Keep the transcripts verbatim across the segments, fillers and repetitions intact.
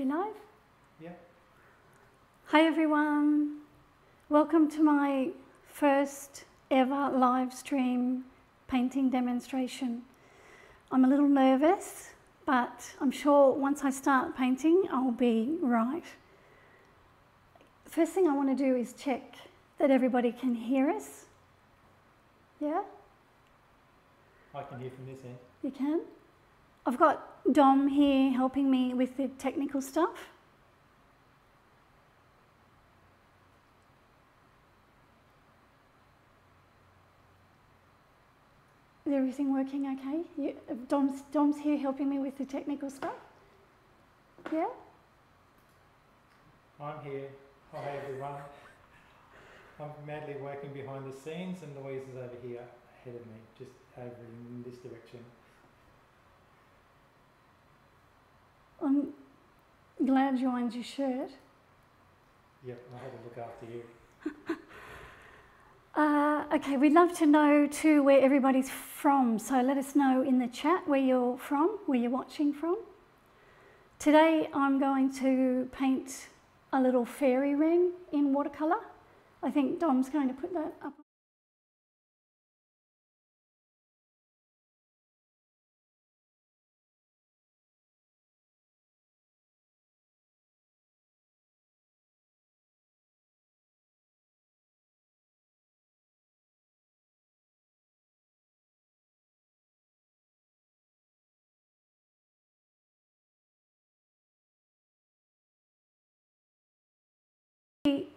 We live? Yeah. Hi everyone. Welcome to my first ever live stream painting demonstration. I'm a little nervous, but I'm sure once I start painting, I'll be right. First thing I want to do is check that everybody can hear us. Yeah? I can hear from this end. You can? I've got Dom here helping me with the technical stuff. Is everything working okay? You, Dom's, Dom's here helping me with the technical stuff. Yeah? I'm here. Hi everyone. I'm madly working behind the scenes and Louise is over here ahead of me, just over in this direction. I'm glad you ironed your shirt. Yep, I had to look after you. Uh, okay, we'd love to know too where everybody's from, so let us know in the chat where you're from, where you're watching from. Today I'm going to paint a little fairy wren in watercolour. I think Dom's going to put that up.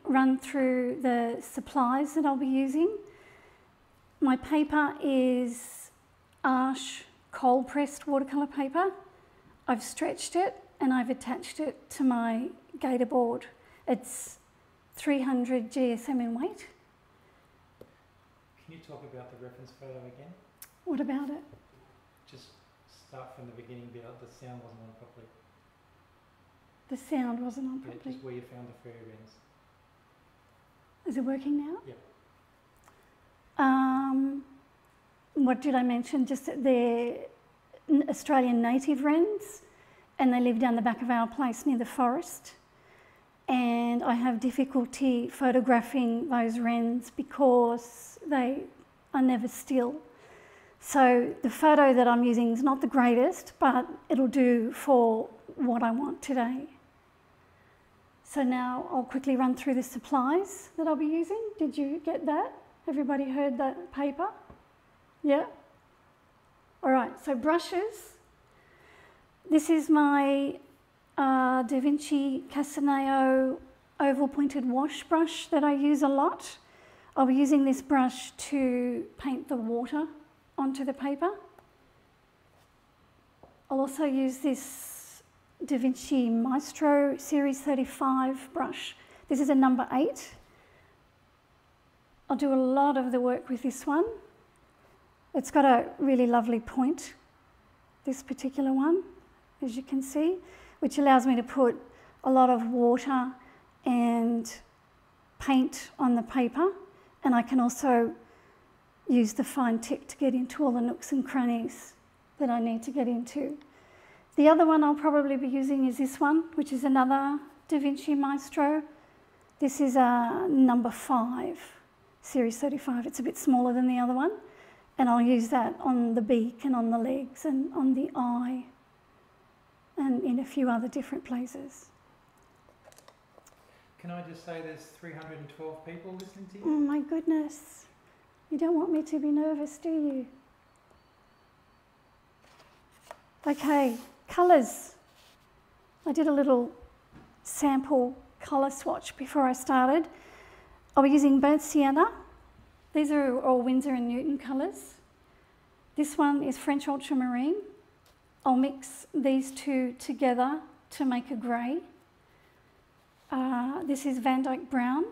Run through the supplies that I'll be using. My paper is Ash cold pressed watercolour paper. I've stretched it and I've attached it to my Gatorboard. It's three hundred G S M in weight. Can you talk about the reference photo again? What about it? Just start from the beginning bit. The sound wasn't on properly. The sound wasn't on properly? Yeah, just where you found the fairy wrens. Is it working now? Yeah. Um, what did I mention? Just that they're Australian native wrens and they live down the back of our place near the forest. And I have difficulty photographing those wrens because they are never still. So the photo that I'm using is not the greatest, but it'll do for what I want today. So now I'll quickly run through the supplies that I'll be using. Did you get that? Everybody heard that paper? Yeah? All right, so brushes. This is my uh, Da Vinci Casaneo oval pointed wash brush that I use a lot. I'll be using this brush to paint the water onto the paper. I'll also use this Da Vinci Maestro Series thirty-five brush. This is a number eight. I'll do a lot of the work with this one. It's got a really lovely point, this particular one, as you can see, which allows me to put a lot of water and paint on the paper. And I can also use the fine tip to get into all the nooks and crannies that I need to get into. The other one I'll probably be using is this one, which is another Da Vinci Maestro. This is a number five, series thirty-five. It's a bit smaller than the other one. And I'll use that on the beak and on the legs and on the eye and in a few other different places. Can I just say there's three hundred twelve people listening to you? Oh my goodness. You don't want me to be nervous, do you? Okay. Colours. I did a little sample colour swatch before I started. I'll be using Burnt Sienna. These are all Winsor and Newton colours. This one is French Ultramarine. I'll mix these two together to make a grey. Uh, this is Van Dyke Brown.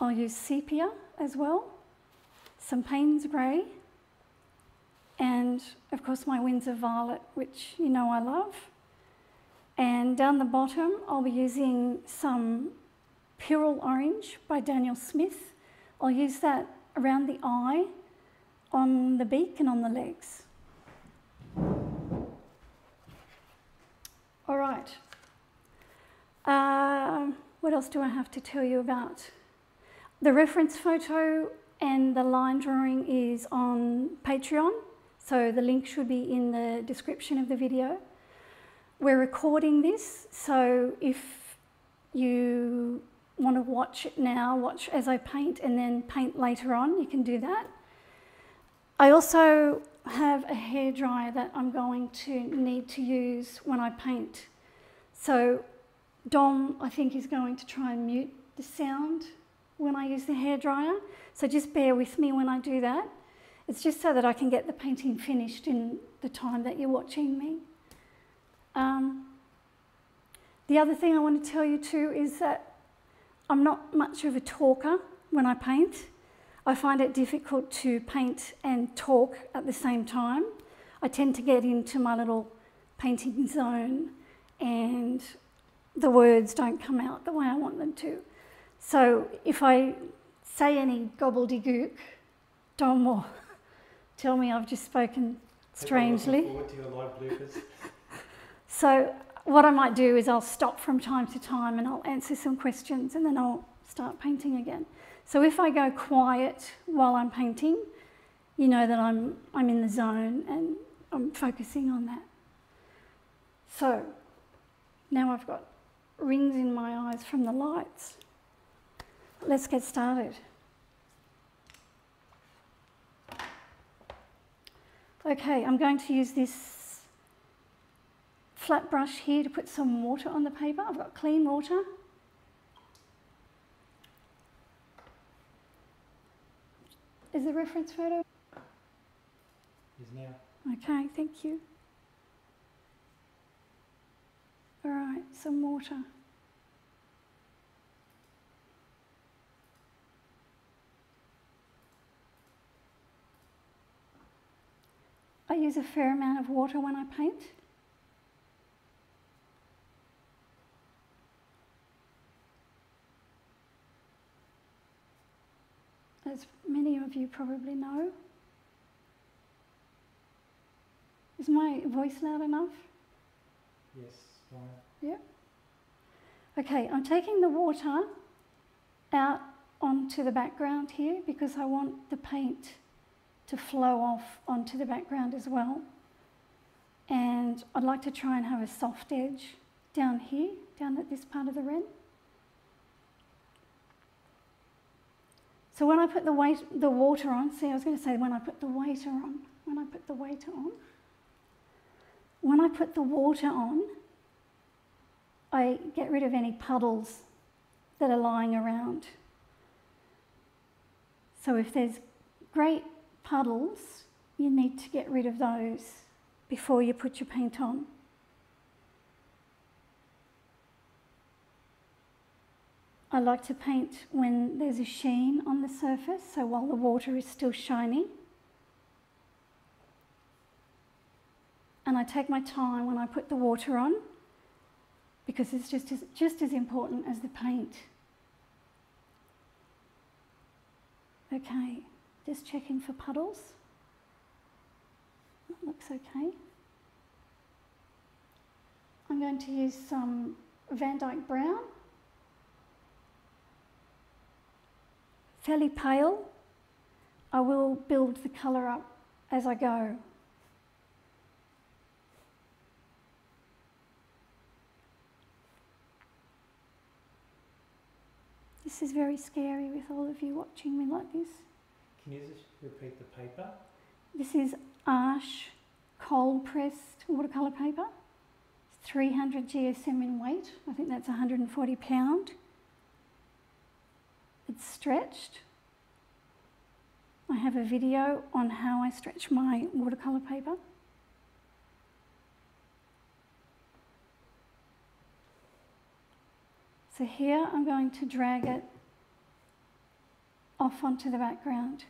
I'll use Sepia as well. Some Payne's Grey. And of course my Winsor Violet, which you know I love. And down the bottom I'll be using some Pyrrol Orange by Daniel Smith. I'll use that around the eye, on the beak and on the legs. All right. Um, what else do I have to tell you about? The reference photo and the line drawing is on Patreon, so the link should be in the description of the video. We're recording this, so if you want to watch it now, watch as I paint and then paint later on, you can do that. I also have a hairdryer that I'm going to need to use when I paint. So Dom, I think, is going to try and mute the sound when I use the hairdryer. So just bear with me when I do that. It's just so that I can get the painting finished in the time that you're watching me. Um, the other thing I want to tell you too is that I'm not much of a talker when I paint. I find it difficult to paint and talk at the same time. I tend to get into my little painting zone and the words don't come out the way I want them to. So if I say any gobbledygook, don't more tell me I've just spoken strangely. I'm looking forward to your live bloopers. So what I might do is I'll stop from time to time and I'll answer some questions and then I'll start painting again. So if I go quiet while I'm painting, you know that I'm, I'm in the zone and I'm focusing on that. So now I've got rings in my eyes from the lights. Let's get started. Okay, I'm going to use this flat brush here to put some water on the paper. I've got clean water. Is the reference photo? Is now. Okay, thank you. All right, some water. I use a fair amount of water when I paint. As many of you probably know. Is my voice loud enough? Yes, fine. Yep. Okay, I'm taking the water out onto the background here because I want the paint to flow off onto the background as well. And I'd like to try and have a soft edge down here, down at this part of the wren. So when I put the weight, the water on, see I was going to say when I put the waiter on, when I put the waiter on, when I put the water on, I get rid of any puddles that are lying around. So if there's great puddles, you need to get rid of those before you put your paint on. I like to paint when there's a sheen on the surface, so while the water is still shiny. And I take my time when I put the water on because it's just as, just as important as the paint. Okay, just checking for puddles. That looks okay. I'm going to use some Van Dyke Brown. Fairly pale. I will build the colour up as I go. This is very scary with all of you watching me like this. Can you just repeat the paper? This is Ash cold pressed watercolour paper. It's three hundred G S M in weight. I think that's one hundred and forty pound. It's stretched. I have a video on how I stretch my watercolour paper. So here I'm going to drag it off onto the background.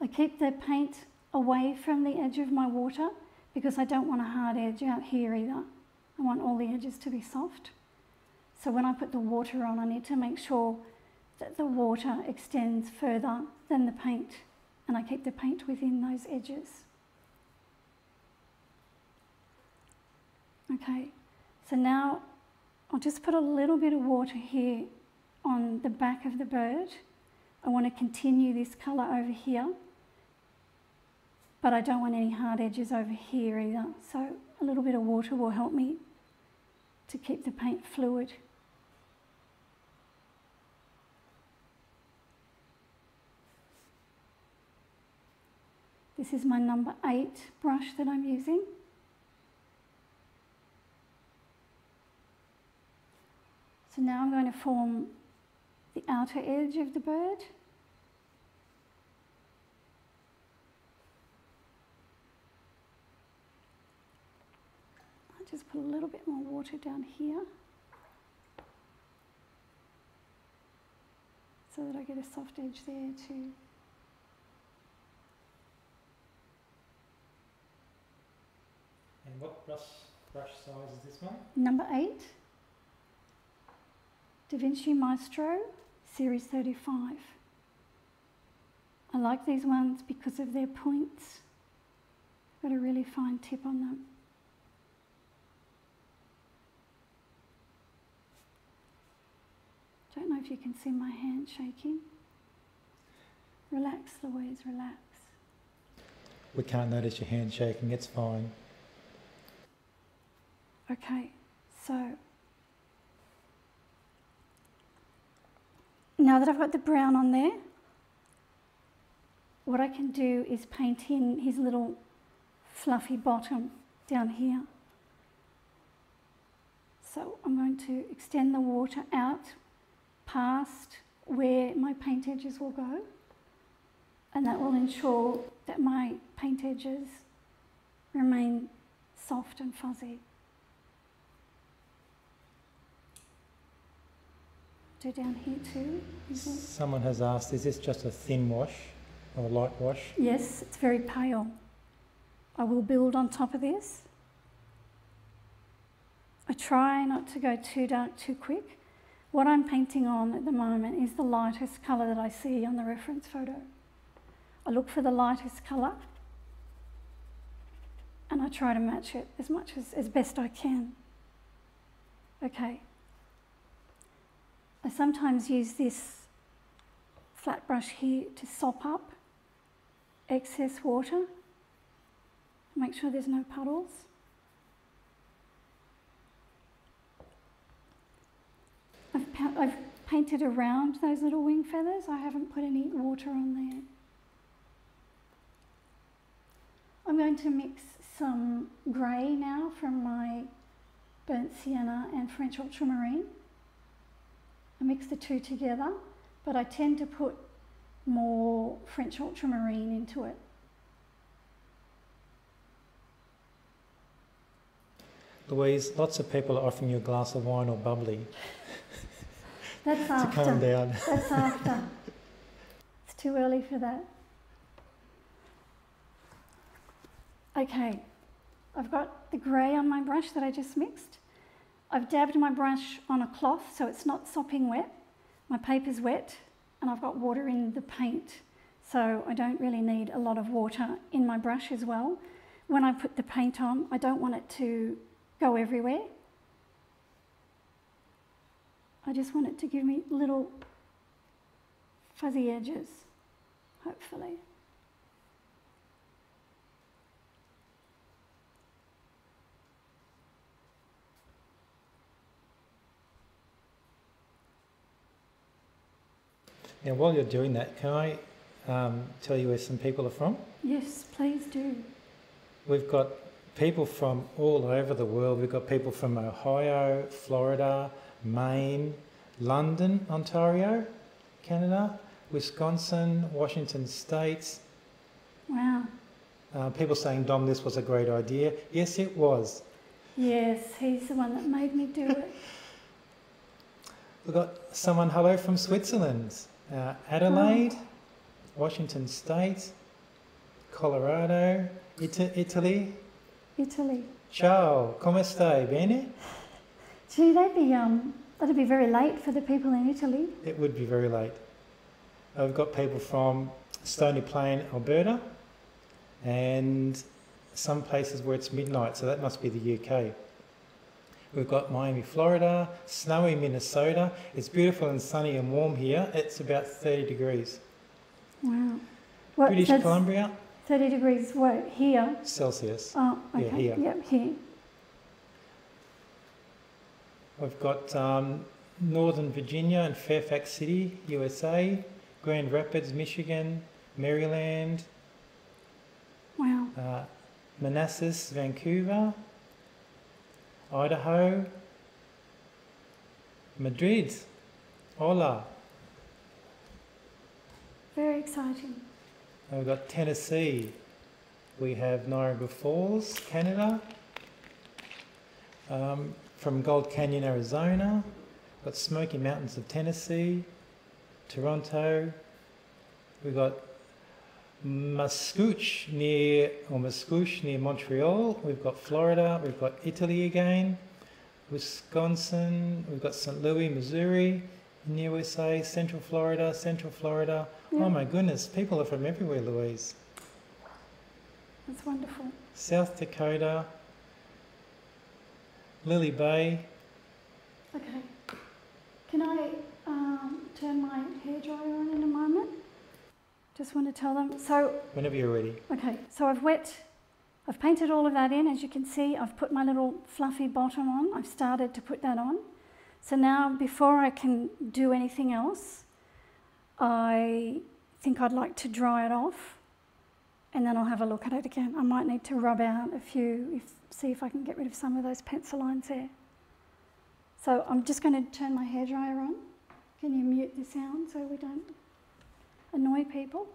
I keep the paint away from the edge of my water because I don't want a hard edge out here either. I want all the edges to be soft. So when I put the water on, I need to make sure that the water extends further than the paint, and I keep the paint within those edges. Okay, so now I'll just put a little bit of water here on the back of the bird. I want to continue this colour over here, but I don't want any hard edges over here either, so a little bit of water will help me to keep the paint fluid. This is my number eight brush that I'm using. So now I'm going to form the outer edge of the bird. I'll just put a little bit more water down here so that I get a soft edge there too. And what brush, brush size is this one? Number eight, Da Vinci Maestro, series thirty-five. I like these ones because of their points. Got a really fine tip on them. Don't know if you can see my hand shaking. Relax, Louise, relax. We can't notice your hand shaking, it's fine. Okay, so now that I've got the brown on there, what I can do is paint in his little fluffy bottom down here. So I'm going to extend the water out past where my paint edges will go, and that will ensure that my paint edges remain soft and fuzzy. Do down here too. Someone has asked, is this just a thin wash or a light wash? Yes, it's very pale. I will build on top of this. I try not to go too dark too quick. What I'm painting on at the moment is the lightest colour that I see on the reference photo. I look for the lightest colour and I try to match it as much as, as best I can. Okay. I sometimes use this flat brush here to sop up excess water, make sure there's no puddles. I've, pa I've painted around those little wing feathers. I haven't put any water on there. I'm going to mix some grey now from my Burnt Sienna and French Ultramarine. I mix the two together, but I tend to put more French Ultramarine into it. Louise, lots of people are offering you a glass of wine or bubbly. That's after. To calm down. That's after. It's too early for that. Okay, I've got the grey on my brush that I just mixed. I've dabbed my brush on a cloth so it's not sopping wet. My paper's wet and I've got water in the paint, so I don't really need a lot of water in my brush as well. When I put the paint on, I don't want it to go everywhere. I just want it to give me little fuzzy edges, hopefully. Now, while you're doing that, can I um, tell you where some people are from? Yes, please do. We've got people from all over the world. We've got people from Ohio, Florida, Maine, London, Ontario, Canada, Wisconsin, Washington State. Wow. Uh, people saying, Dom, this was a great idea. Yes, it was. Yes, he's the one that made me do it. We've got someone, hello, from Switzerland. Uh, Adelaide, oh. Washington State, Colorado, Ita Italy. Italy. Ciao, come stai, bene? Gee, they'd be um, That'd be very late for the people in Italy. It would be very late. I've got people from Stony Plain, Alberta, and some places where it's midnight, so that must be the U K. We've got Miami, Florida, snowy Minnesota. It's beautiful and sunny and warm here. It's about thirty degrees. Wow. What, British Columbia. thirty degrees what, here? Celsius. Oh, okay. Yeah, here. Yep, here. We've got um, Northern Virginia and Fairfax City, U S A, Grand Rapids, Michigan, Maryland. Wow. Uh, Manassas, Vancouver, Idaho, Madrid. Hola. Very exciting. And we've got Tennessee. We have Niagara Falls, Canada. Um, From Gold Canyon, Arizona, got Smoky Mountains of Tennessee, Toronto. We got Mascouche near or Mascouche near Montreal. We've got Florida. We've got Italy again, Wisconsin. We've got Saint Louis, Missouri, in the U S A, Central Florida, Central Florida. Yeah. Oh my goodness, people are from everywhere, Louise. That's wonderful. South Dakota. Lily Bay. Okay. Can I um, turn my hairdryer on in a moment? Just want to tell them. So. Whenever you're ready. Okay. So I've wet, I've painted all of that in. As you can see, I've put my little fluffy bottom on. I've started to put that on. So now, before I can do anything else, I think I'd like to dry it off, and then I'll have a look at it again. I might need to rub out a few, if, see if I can get rid of some of those pencil lines there. So I'm just going to turn my hairdryer on. Can you mute the sound so we don't annoy people?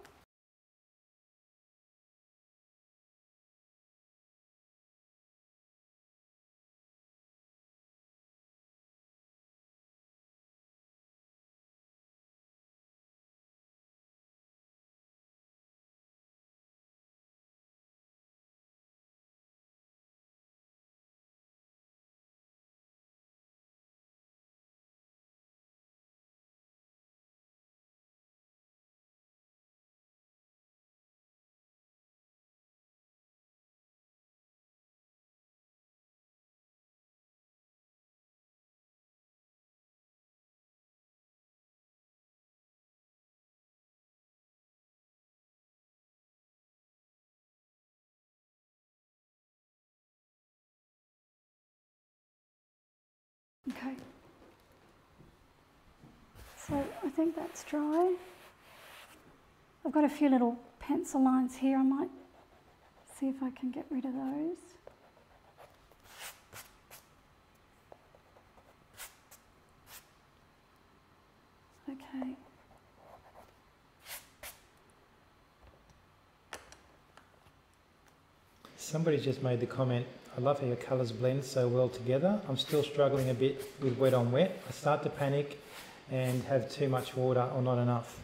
Okay, so I think that's dry. I've got a few little pencil lines here. I might see if I can get rid of those. Okay. Somebody just made the comment, I love how your colours blend so well together. I'm still struggling a bit with wet on wet. I start to panic and have too much water or not enough.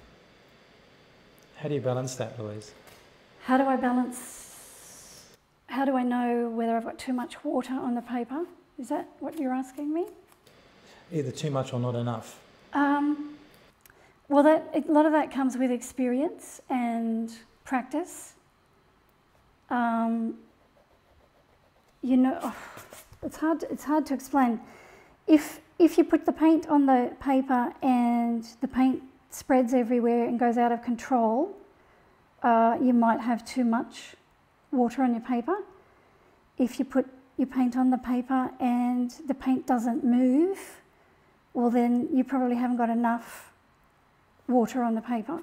How do you balance that, Louise? How do I balance? How do I know whether I've got too much water on the paper? Is that what you're asking me? Either too much or not enough. Um, well, that, a lot of that comes with experience and practice. Um, You know, oh, it's hard. It's hard to explain. If if you put the paint on the paper and the paint spreads everywhere and goes out of control, uh, you might have too much water on your paper. If you put your paint on the paper and the paint doesn't move, well, then you probably haven't got enough water on the paper.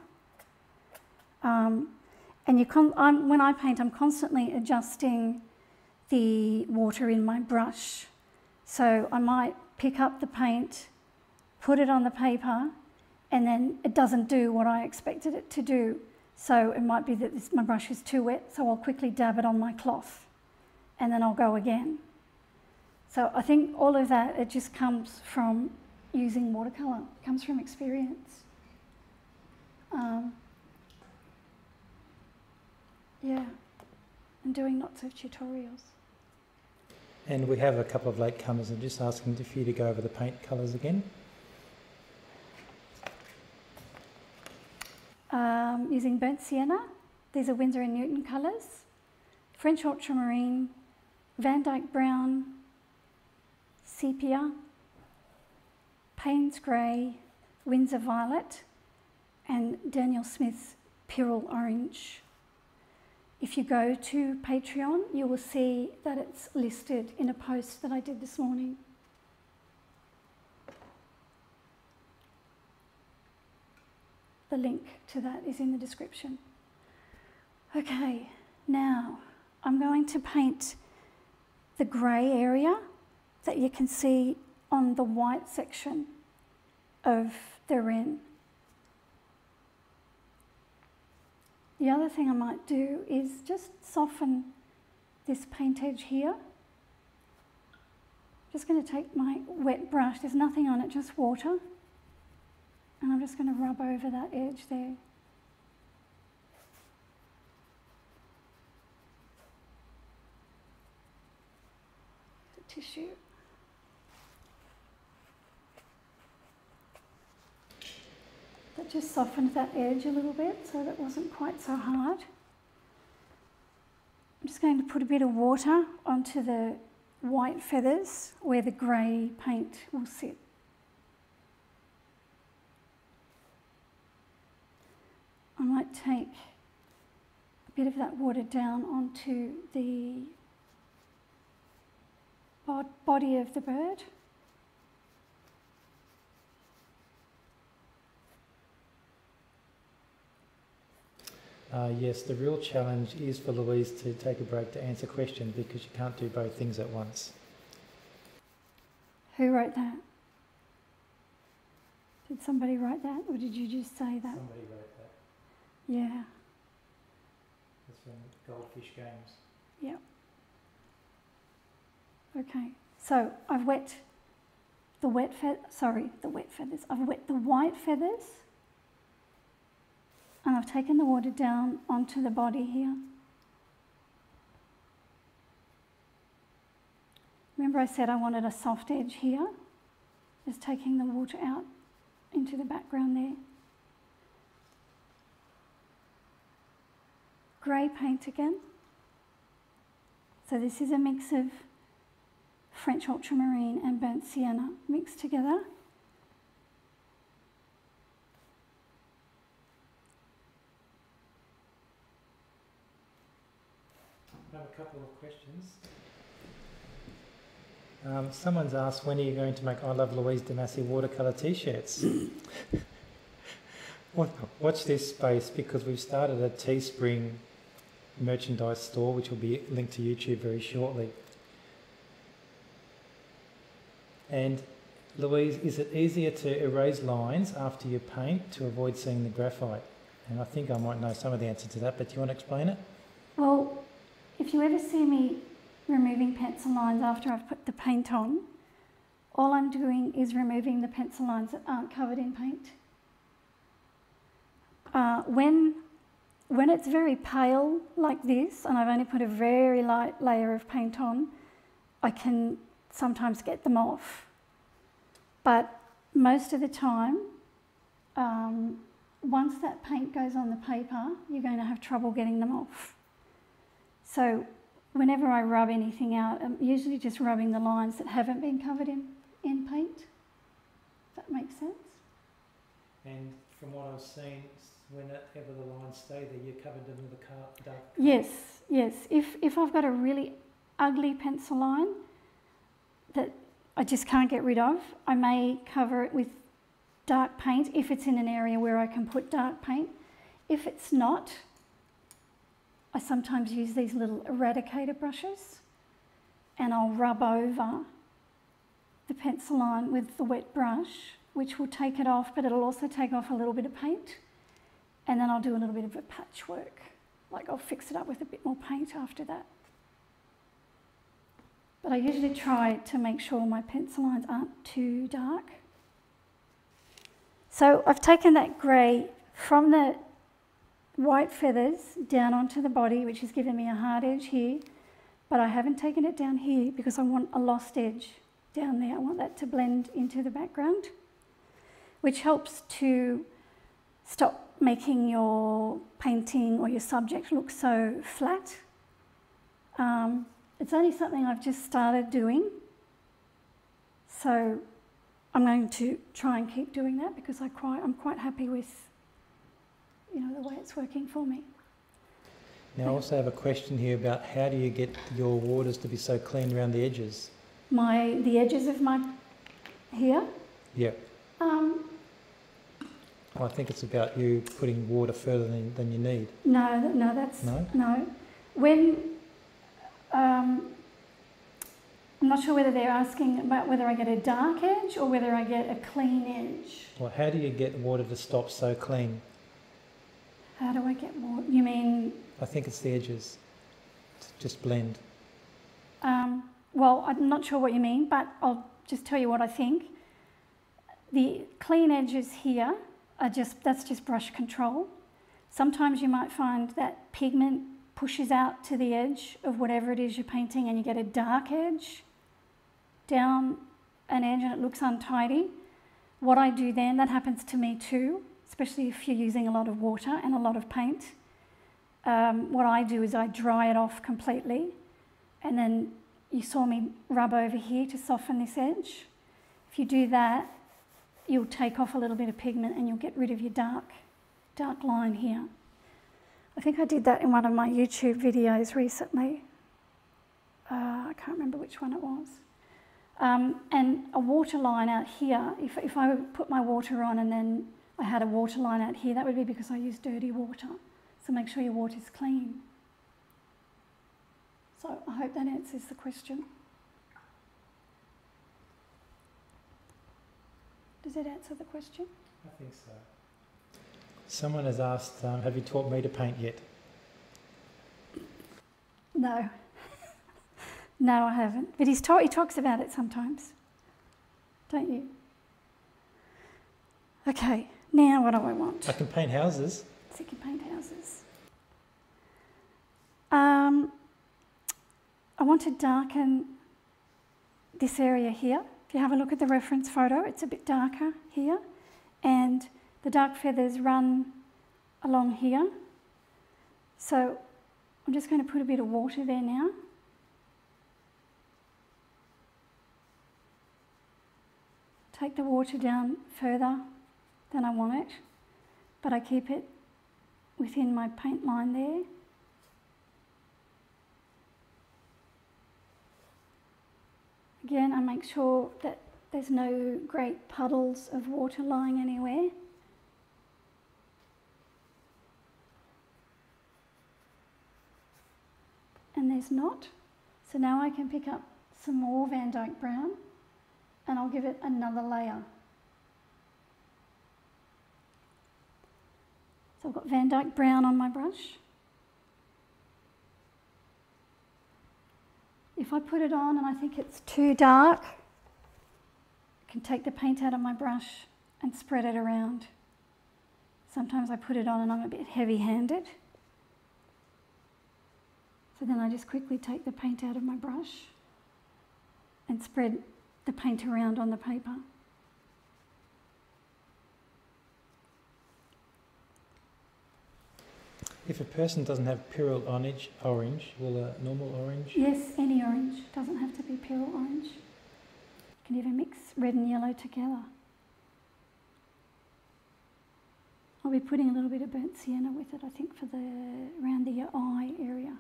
Um, and you con I'm, when I paint, I'm constantly adjusting the water in my brush. So I might pick up the paint, put it on the paper, and then it doesn't do what I expected it to do. So it might be that this, my brush is too wet, so I'll quickly dab it on my cloth and then I'll go again. So I think all of that, it just comes from using watercolor. It comes from experience. Um, yeah, and doing lots of tutorials. And we have a couple of latecomers. I'm just asking for you to go over the paint colours again. Um, using Burnt Sienna. These are Winsor and Newton colours. French Ultramarine, Van Dyke Brown, Sepia, Payne's Grey, Winsor Violet, and Daniel Smith's Pyrrol Orange. If you go to Patreon, you will see that it's listed in a post that I did this morning. The link to that is in the description. Okay, now I'm going to paint the grey area that you can see on the white section of the wren. The other thing I might do is just soften this paint edge here. I'm just going to take my wet brush, there's nothing on it, just water, and I'm just going to rub over that edge there. Tissue. That just softened that edge a little bit so that wasn't quite so hard. I'm just going to put a bit of water onto the white feathers where the grey paint will sit. I might take a bit of that water down onto the body of the bird. Uh, yes, the real challenge is for Louise to take a break to answer questions because you can't do both things at once. Who wrote that? Did somebody write that or did you just say that? Somebody wrote that. Yeah. That's from Goldfish Games. Yep. Okay, so I've wet the wet feathers, sorry, the wet feathers. I've wet the white feathers and I've taken the water down onto the body here. Remember I said I wanted a soft edge here? Just taking the water out into the background there. Grey paint again. So this is a mix of French Ultramarine and Burnt Sienna mixed together. I have a couple of questions. Um, someone's asked, when are you going to make I Love Louise De Masi watercolour t-shirts? Watch this space because we've started a Teespring merchandise store which will be linked to YouTube very shortly. And Louise, is it easier to erase lines after you paint to avoid seeing the graphite? And I think I might know some of the answer to that, but do you want to explain it? Well, if you ever see me removing pencil lines after I've put the paint on, all I'm doing is removing the pencil lines that aren't covered in paint. Uh, when, when it's very pale like this, and I've only put a very light layer of paint on, I can sometimes get them off, but most of the time um, once that paint goes on the paper you're going to have trouble getting them off. So whenever I rub anything out I'm usually just rubbing the lines that haven't been covered in, in paint. That makes sense. And from what I've seen, whenever the lines stay there you're covered them with a dark colour. Yes, yes. If, if I've got a really ugly pencil line that I just can't get rid of, I may cover it with dark paint if it's in an area where I can put dark paint. If it's not, I sometimes use these little Eradicator brushes and I'll rub over the pencil line with the wet brush, which will take it off, but it'll also take off a little bit of paint. And then I'll do a little bit of a patchwork. Like I'll fix it up with a bit more paint after that. But I usually try to make sure my pencil lines aren't too dark. So I've taken that grey from the white feathers down onto the body, which has given me a hard edge here. but I haven't taken it down here because I want a lost edge down there. I want that to blend into the background, which helps to stop making your painting or your subject look so flat. Um, it's only something I've just started doing, so I'm going to try and keep doing that because I quite, I'm quite happy with, you know, the way it's working for me. Now I also have a question here about how do you get your waters to be so clean around the edges? My, the edges of my, here? Yeah. Um, well, I think it's about you putting water further than, than you need. No, no, that's, no? no. When, um, I'm not sure whether they're asking about whether I get a dark edge or whether I get a clean edge. Well, how do you get water to stop so clean? How do I get water? You mean? I think it's the edges, to just blend. Um, well, I'm not sure what you mean, but I'll just tell you what I think. The clean edges here are just, that's just brush control. Sometimes you might find that pigment pushes out to the edge of whatever it is you're painting and you get a dark edge down an edge and it looks untidy. What I do then, that happens to me too, especially if you're using a lot of water and a lot of paint. Um, what I do is I dry it off completely, and then you saw me rub over here to soften this edge. If you do that, you'll take off a little bit of pigment and you'll get rid of your dark, dark line here. I think I did that in one of my YouTube videos recently. Uh, I can't remember which one it was. Um, and a water line out here, if, if I put my water on and then I had a water line out here, that would be because I used dirty water. So make sure your water's clean. So I hope that answers the question. Does it answer the question? I think so. Someone has asked, um, have you taught me to paint yet? No. No, I haven't. But he's taught, he talks about it sometimes, don't you? Okay, now what do I want? I can paint houses. So you can paint houses. Um, I want to darken this area here. If you have a look at the reference photo, it's a bit darker here. And the dark feathers run along here. So I'm just going to put a bit of water there now. Take the water down further than I want it, but I keep it within my paint line there. Again, I make sure that there's no great puddles of water lying anywhere. And there's not. So now I can pick up some more Van Dyke Brown and I'll give it another layer. So I've got Van Dyke Brown on my brush. If I put it on and I think it's too dark, I can take the paint out of my brush and spread it around. Sometimes I put it on and I'm a bit heavy-handed. So then I just quickly take the paint out of my brush and spread the paint around on the paper. If a person doesn't have Pyrrol Orange, orange will a normal orange? Yes, any orange. Doesn't have to be Pyrrol Orange. You can even mix red and yellow together. I'll be putting a little bit of burnt sienna with it, I think, for the around the eye area.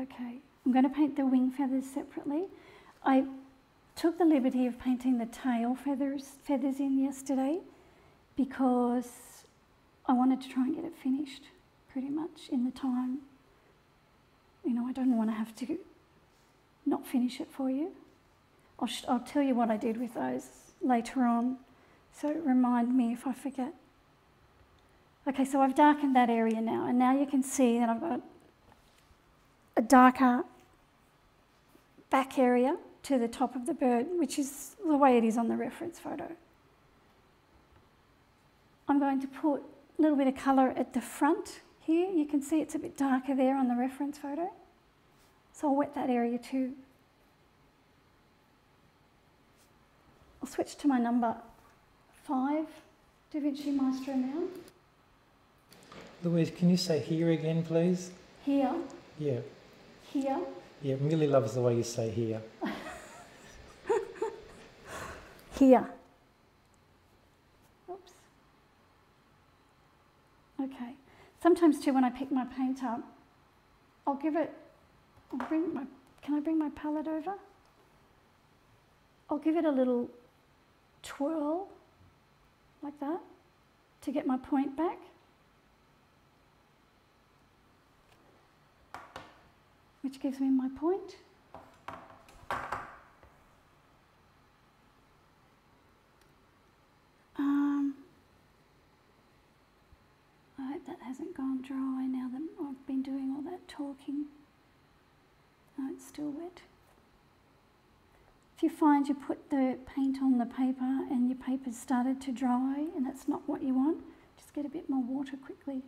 Okay, I'm going to paint the wing feathers separately. I took the liberty of painting the tail feathers feathers in yesterday because I wanted to try and get it finished pretty much in the time. You know, I don't want to have to not finish it for you. I'll, sh I'll tell you what I did with those later on, so remind me if I forget. Okay, so I've darkened that area now, and now you can see that I've got a darker back area to the top of the bird, which is the way it is on the reference photo. I'm going to put a little bit of colour at the front here. You can see it's a bit darker there on the reference photo. So I'll wet that area too. I'll switch to my number five Da Vinci Maestro now. Louise, can you say here again, please? Here. Yeah. Here. Yeah, Millie loves the way you say here. Here. Oops. Okay. Sometimes too, when I pick my paint up, I'll give it. I'll bring my. Can I bring my palette over? I'll give it a little twirl, like that, to get my point back. Which gives me my point. Um, I hope that hasn't gone dry now that I've been doing all that talking. No, it's still wet. If you find you put the paint on the paper and your paper's started to dry and that's not what you want, just get a bit more water quickly.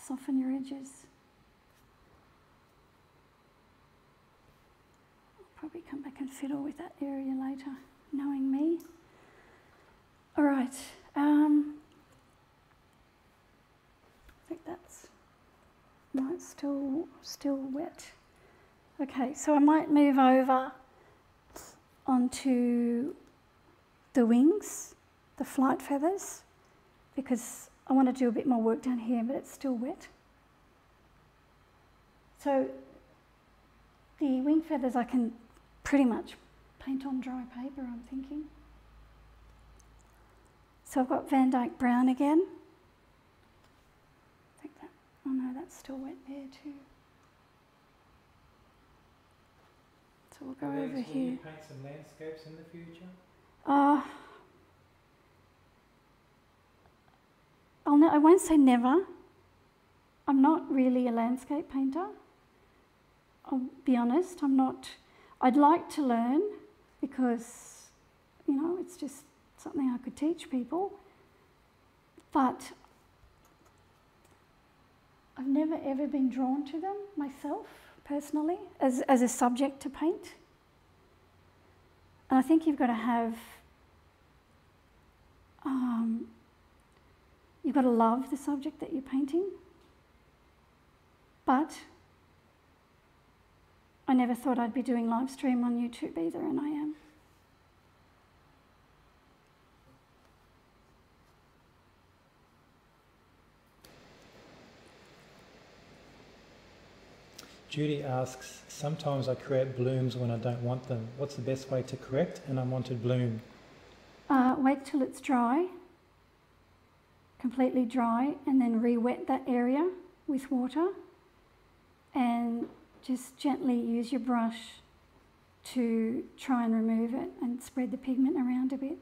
Soften your edges. Probably come back and fiddle with that area later, knowing me. All right, um, I think that's might still still wet. Okay, so I might move over onto the wings, the flight feathers, because I want to do a bit more work down here, but it's still wet. So the wing feathers I can pretty much paint on dry paper, I'm thinking. So I've got Van Dyke Brown again. I think that, oh no, that's still wet there too. So we'll go over here. Will you paint some landscapes in the future? Uh, I'll no, I won't say never. I'm not really a landscape painter. I'll be honest, I'm not. I'd like to learn because, you know, it's just something I could teach people. But I've never ever been drawn to them myself, personally, as, as a subject to paint. And I think you've got to have, um, you've got to love the subject that you're painting. But I never thought I'd be doing live stream on YouTube either, and I am. Judy asks, sometimes I create blooms when I don't want them. What's the best way to correct an unwanted bloom? Uh, wait till it's dry, completely dry, and then re-wet that area with water, and just gently use your brush to try and remove it and spread the pigment around a bit.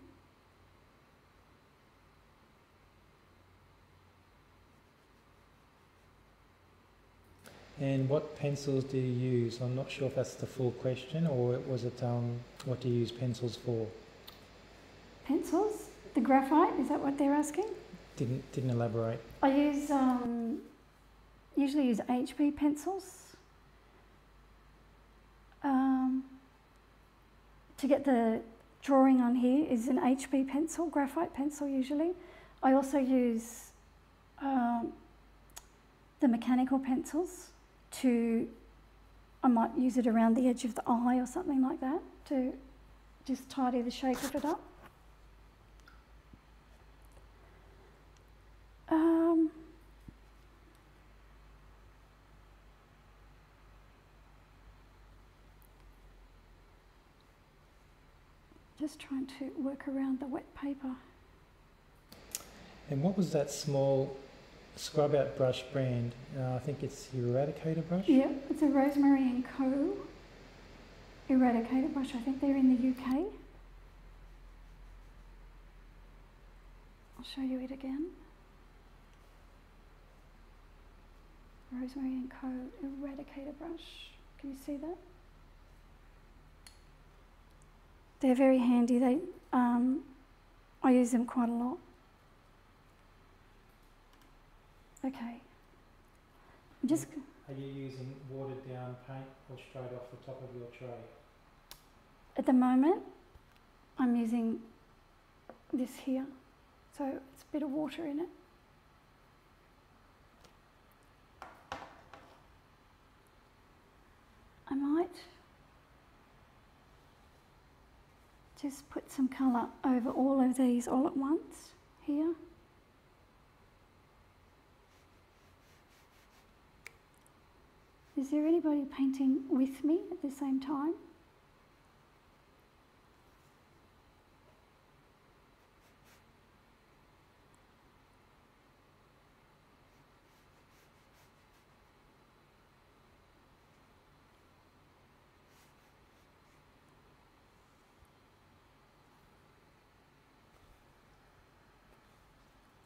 And what pencils do you use? I'm not sure if that's the full question, or was it um, what do you use pencils for? Pencils? The graphite? Is that what they're asking? Didn't didn't elaborate. I use um, usually use H B pencils. Um, to get the drawing on here is an H B pencil, graphite pencil usually. I also use um, the mechanical pencils to, I might use it around the edge of the eye or something like that to just tidy the shape of it up. Um, Just trying to work around the wet paper. And what was that small scrub out brush brand? Uh, I think it's your Eradicator Brush? Yeah, it's a Rosemary and Co. Eradicator Brush. I think they're in the U K. I'll show you it again. Rosemary and Co. Eradicator Brush. Can you see that? They're very handy. They um, I use them quite a lot. Okay. I'm just. Are you using watered down paint or straight off the top of your tray? At the moment, I'm using this here, so it's a bit of water in it. I might just put some colour over all of these all at once here. Is there anybody painting with me at the same time?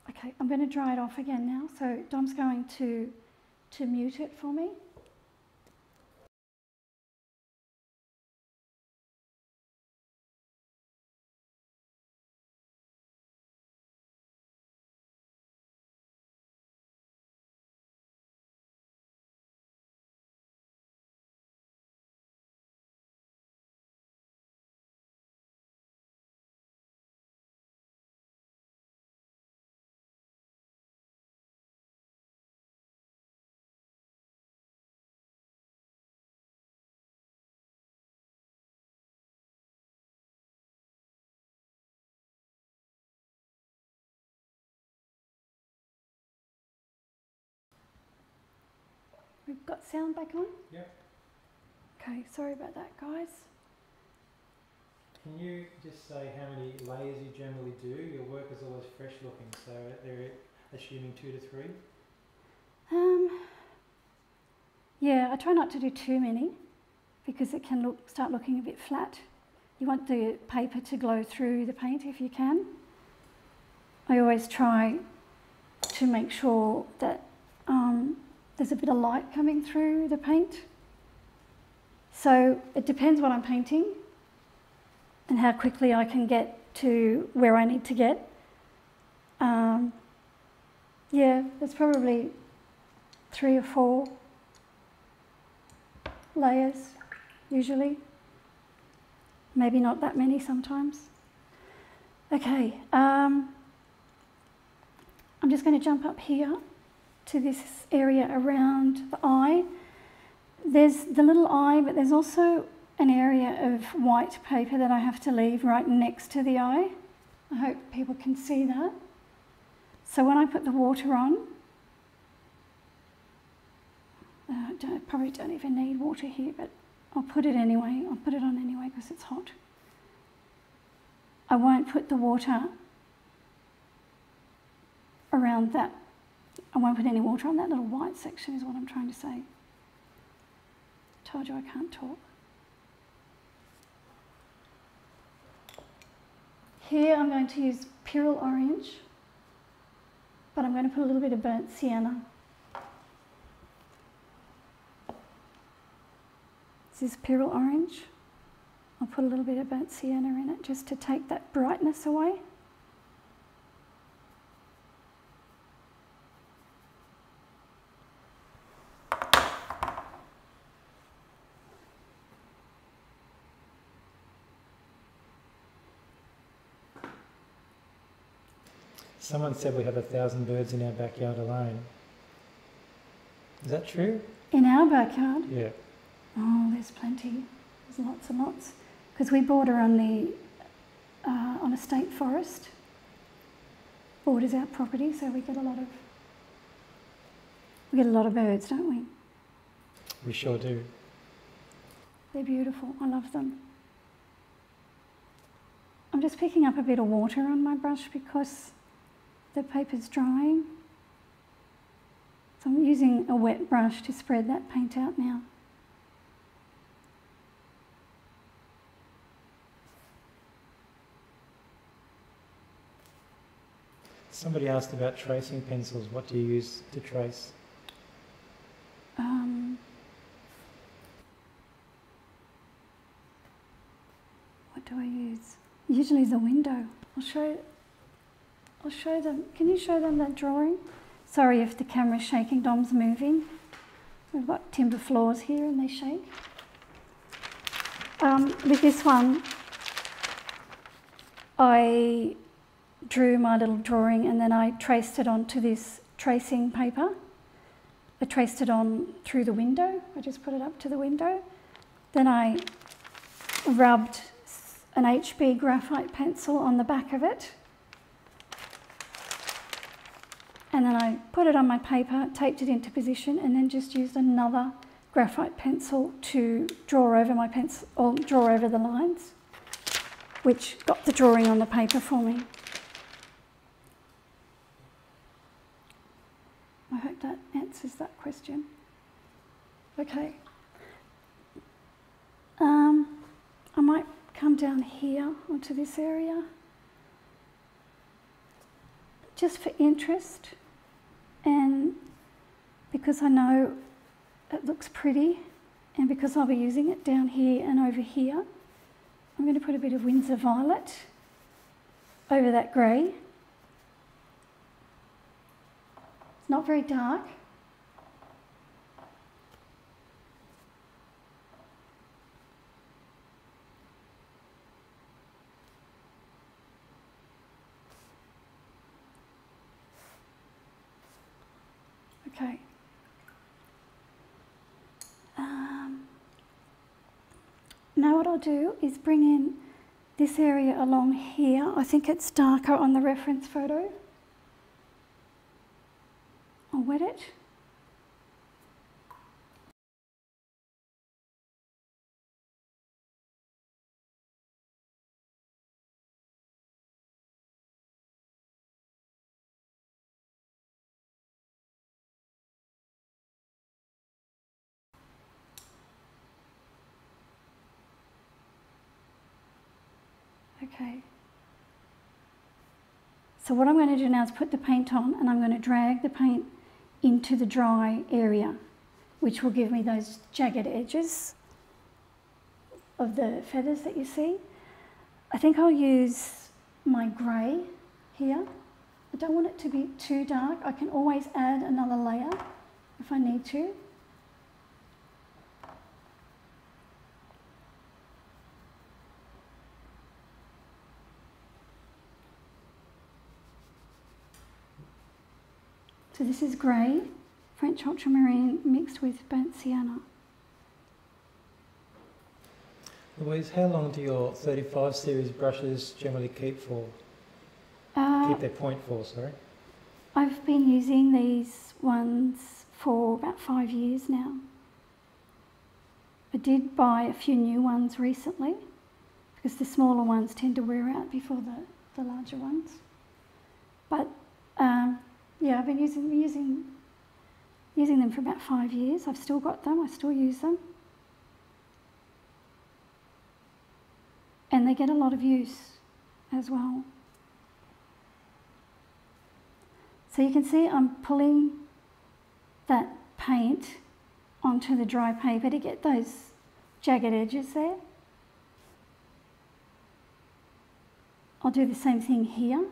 Okay, I'm going to dry it off again now, so Dom's going to, to mute it for me. We've got sound back on? Yeah. Okay, sorry about that, guys. Can you just say how many layers you generally do? Your work is always fresh looking, so they're assuming two to three? Um, yeah, I try not to do too many because it can look start looking a bit flat. You want the paper to glow through the paint if you can. I always try to make sure that um, there's a bit of light coming through the paint. So it depends what I'm painting and how quickly I can get to where I need to get. Um, yeah, there's probably three or four layers usually. Maybe not that many sometimes. Okay, um, I'm just going to jump up here to this area around the eye. There's the little eye, but there's also an area of white paper that I have to leave right next to the eye. I hope people can see that. So when I put the water on, I, don't, I probably don't even need water here, but I'll put it anyway. I'll put it on anyway because it's hot. I won't put the water around that. I won't put any water on that little white section is what I'm trying to say. I told you I can't talk. Here I'm going to use Pyrrol Orange, but I'm going to put a little bit of Burnt Sienna. This is Pyrrol Orange. I'll put a little bit of Burnt Sienna in it just to take that brightness away. Someone said we have a thousand birds in our backyard alone. Is that true? In our backyard? Yeah. Oh, there's plenty. There's lots and lots. Because we border on the uh, on a state forest. Borders our property, so we get a lot of we get a lot of birds, don't we? We sure do. They're beautiful. I love them. I'm just picking up a bit of water on my brush because the paper's drying, so I'm using a wet brush to spread that paint out now. Somebody asked about tracing pencils. What do you use to trace? Um, what do I use? Usually the window. I'll show you. I'll show them. Can you show them that drawing? Sorry if the camera's shaking, Dom's moving. We've got timber floors here and they shake. Um, with this one, I drew my little drawing and then I traced it onto this tracing paper. I traced it on through the window. I just put it up to the window. Then I rubbed an H B graphite pencil on the back of it. And then I put it on my paper, taped it into position, and then just used another graphite pencil to draw over my pencil, or draw over the lines, which got the drawing on the paper for me. I hope that answers that question. Okay. Um, I might come down here onto this area. Just for interest, and because I know it looks pretty, and because I'll be using it down here and over here, I'm going to put a bit of Winsor Violet over that grey. It's not very dark. Okay. Um, now what I'll do is bring in this area along here. I think it's darker on the reference photo. I'll wet it. Okay, so what I'm going to do now is put the paint on and I'm going to drag the paint into the dry area, which will give me those jagged edges of the feathers that you see. I think I'll use my grey here. I don't want it to be too dark. I can always add another layer if I need to. So this is grey, French Ultramarine mixed with Burnt Sienna. Louise, how long do your thirty-five series brushes generally keep for? Uh, keep their point for, sorry. I've been using these ones for about five years now. I did buy a few new ones recently because the smaller ones tend to wear out before the, the larger ones. But um, yeah, I've been using, using, using them for about five years. I've still got them, I still use them. And they get a lot of use as well. So you can see I'm pulling that paint onto the dry paper to get those jagged edges there. I'll do the same thing here.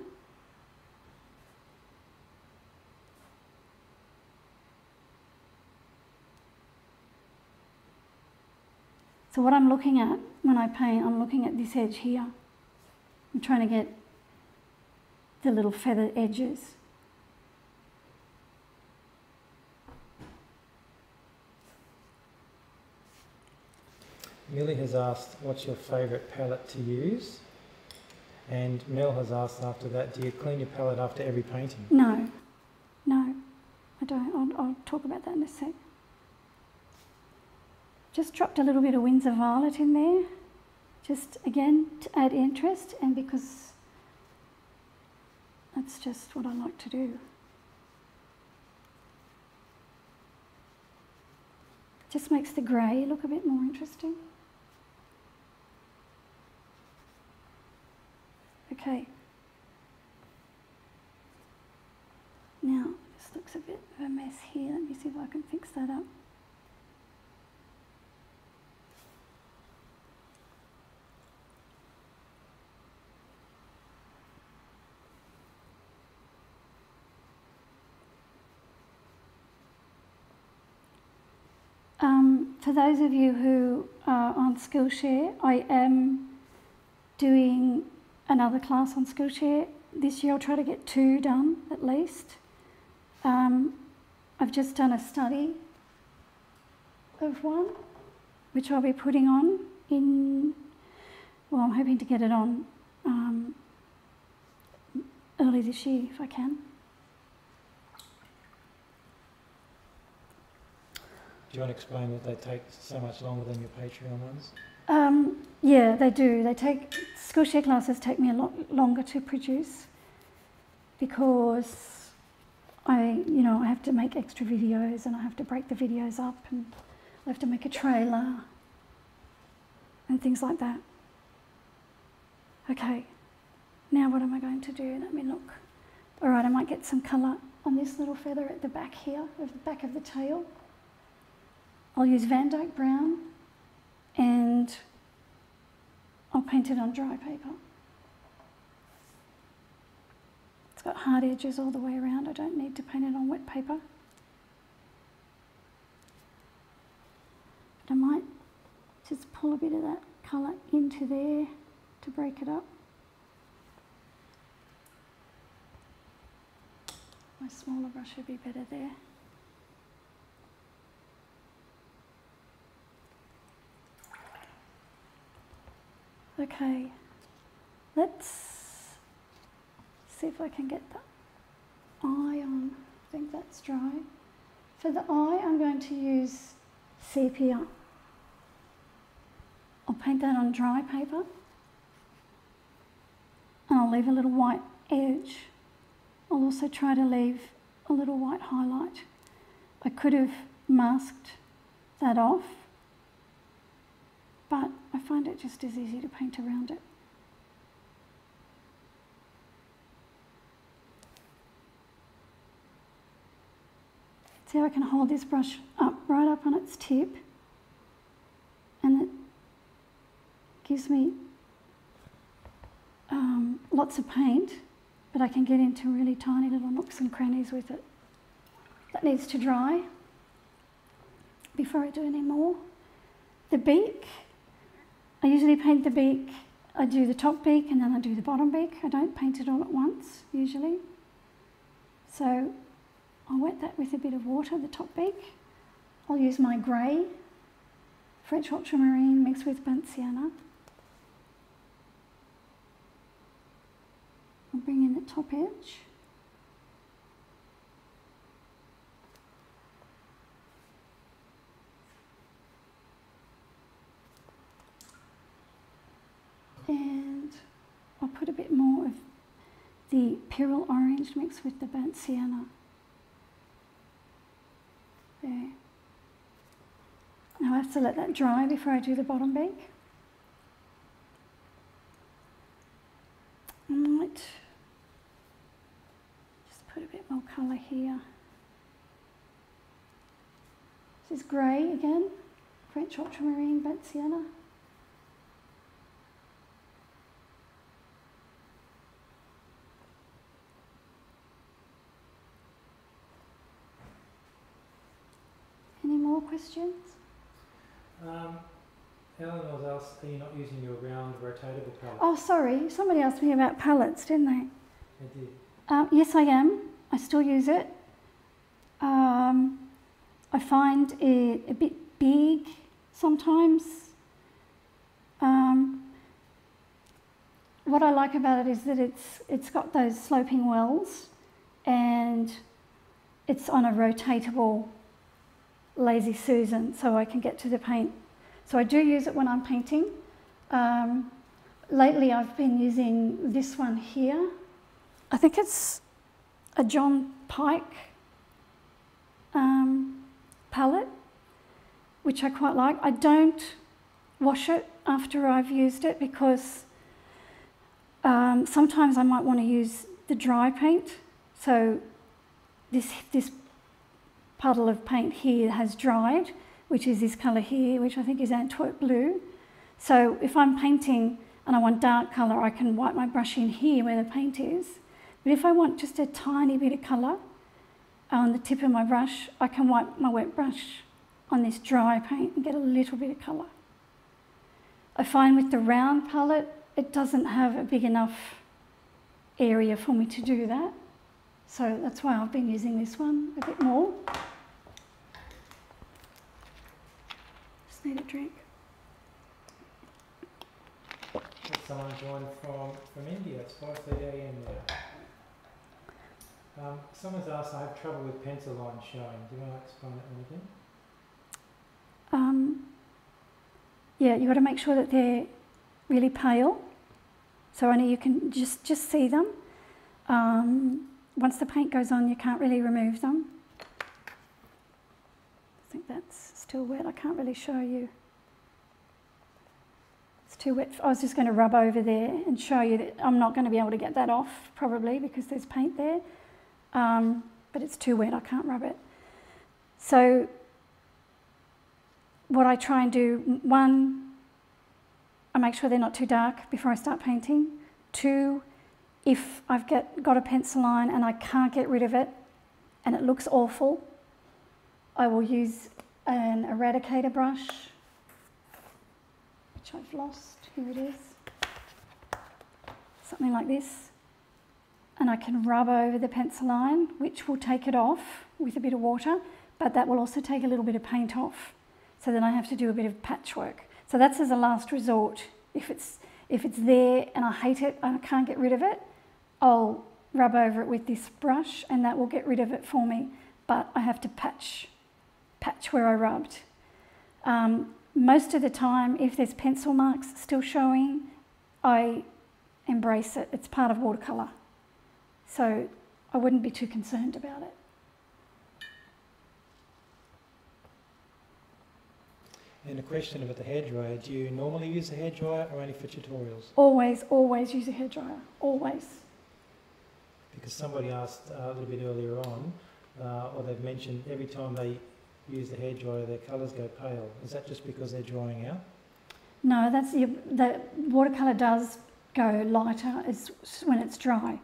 So what I'm looking at when I paint, I'm looking at this edge here. I'm trying to get the little feather edges. Millie has asked, what's your favourite palette to use? And Mel has asked after that, do you clean your palette after every painting? No, no, I don't. I'll, I'll talk about that in a sec. Just dropped a little bit of Winsor Violet in there, just again to add interest, and because that's just what I like to do. Just makes the grey look a bit more interesting. Okay. Now, this looks a bit of a mess here. Let me see if I can fix that up. Um, for those of you who are on Skillshare, I am doing another class on Skillshare. This year I'll try to get two done at least. Um, I've just done a study of one, which I'll be putting on in, well, I'm hoping to get it on um, early this year if I can. Do you want to explain that they take so much longer than your Patreon ones? Um, yeah, they do. They take, Skillshare classes take me a lot longer to produce because I, you know, I have to make extra videos and I have to break the videos up and I have to make a trailer and things like that. Okay, now what am I going to do? Let me look. All right, I might get some colour on this little feather at the back here, at the back of the tail. I'll use Van Dyke Brown and I'll paint it on dry paper. It's got hard edges all the way around. I don't need to paint it on wet paper. But I might just pull a bit of that colour into there to break it up. My smaller brush would be better there. Okay, let's see if I can get the eye on. I think that's dry. For the eye, I'm going to use Sepia. I'll paint that on dry paper and I'll leave a little white edge. I'll also try to leave a little white highlight. I could have masked that off, but I find it just as easy to paint around it. See how I can hold this brush up, right up on its tip, and it gives me um, lots of paint, but I can get into really tiny little nooks and crannies with it. That needs to dry before I do any more. The beak, I usually paint the beak, I do the top beak and then I do the bottom beak. I don't paint it all at once, usually. So I'll wet that with a bit of water, the top beak. I'll use my grey, French Ultramarine mixed with Burnt Sienna. I'll bring in the top edge. And I'll put a bit more of the Pyrrol Orange mixed with the Burnt Sienna. There. Now I have to let that dry before I do the bottom beak. I might just put a bit more colour here. This is grey again, French Ultramarine, Burnt Sienna. More questions? Um, Helen was asking, are you not using your round rotatable palette? Oh, sorry, somebody asked me about palettes, didn't they? I did. Um, yes, I am. I still use it. Um, I find it a bit big sometimes. Um, what I like about it is that it's it's got those sloping wells and it's on a rotatable Lazy Susan, so I can get to the paint. So I do use it when I'm painting. Um, lately I've been using this one here. I think it's a John Pike um, palette, which I quite like. I don't wash it after I've used it because um, sometimes I might want to use the dry paint. So this this puddle of paint here has dried, which is this colour here, which I think is Antwerp Blue. So if I'm painting and I want dark colour, I can wipe my brush in here where the paint is. But if I want just a tiny bit of colour on the tip of my brush, I can wipe my wet brush on this dry paint and get a little bit of colour. I find with the round palette, it doesn't have a big enough area for me to do that. So that's why I've been using this one a bit more. Just need a drink. Someone joined from, from India. It's five thirty A M now. Um, someone's asked, I have trouble with pencil line showing. Do you want to explain that one again? Um, yeah, you've got to make sure that they're really pale. So only you can just, just see them. Um, once the paint goes on, you can't really remove them. I think that's still wet. I can't really show you. Too wet. I was just going to rub over there and show you that I'm not going to be able to get that off probably because there's paint there, um, but it's too wet, I can't rub it. So what I try and do, one, I make sure they're not too dark before I start painting. Two, if I've get, got a pencil line and I can't get rid of it and it looks awful, I will use an Eradicator brush. Which I've lost, here it is, something like this, and I can rub over the pencil line, which will take it off with a bit of water, but that will also take a little bit of paint off, so then I have to do a bit of patchwork. So that's as a last resort. If it's, if it's there and I hate it and I can't get rid of it, I'll rub over it with this brush and that will get rid of it for me, but I have to patch, patch where I rubbed. Um, Most of the time, if there's pencil marks still showing, I embrace it. It's part of watercolour. So I wouldn't be too concerned about it. And a question about the hairdryer. Do you normally use a hairdryer or only for tutorials? Always, always use a hairdryer. Always. Because somebody asked a little bit earlier on, uh, or they've mentioned every time they use the hairdryer, their colours go pale. Is that just because they're drying out? No, that's the, the watercolour does go lighter as, when it's dry.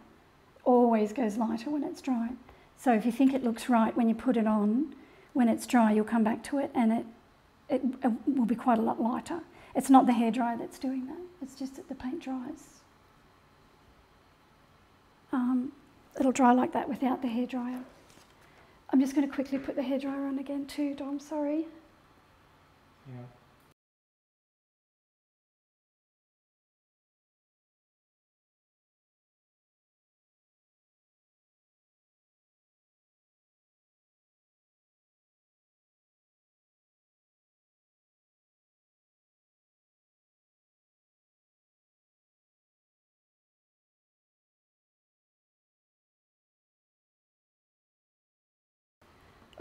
Always goes lighter when it's dry. So if you think it looks right when you put it on, when it's dry you'll come back to it and it, it, it will be quite a lot lighter. It's not the hairdryer that's doing that, it's just that the paint dries. Um, it'll dry like that without the hairdryer. I'm just going to quickly put the hairdryer on again too, Dom, sorry. Yeah.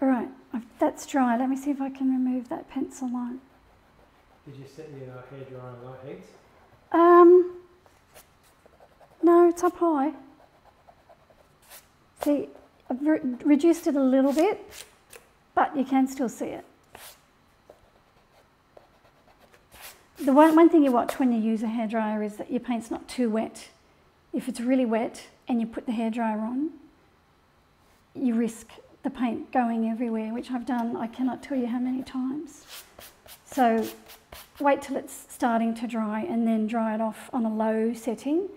All right, I've, that's dry. Let me see if I can remove that pencil line. Did you set your uh, hairdryer on light heat? Um, no, it's up high. See, I've re reduced it a little bit, but you can still see it. The one, one thing you watch when you use a hairdryer is that your paint's not too wet. If it's really wet and you put the hairdryer on, you risk the paint going everywhere, which I've done, I cannot tell you how many times. So wait till it's starting to dry and then dry it off on a low setting.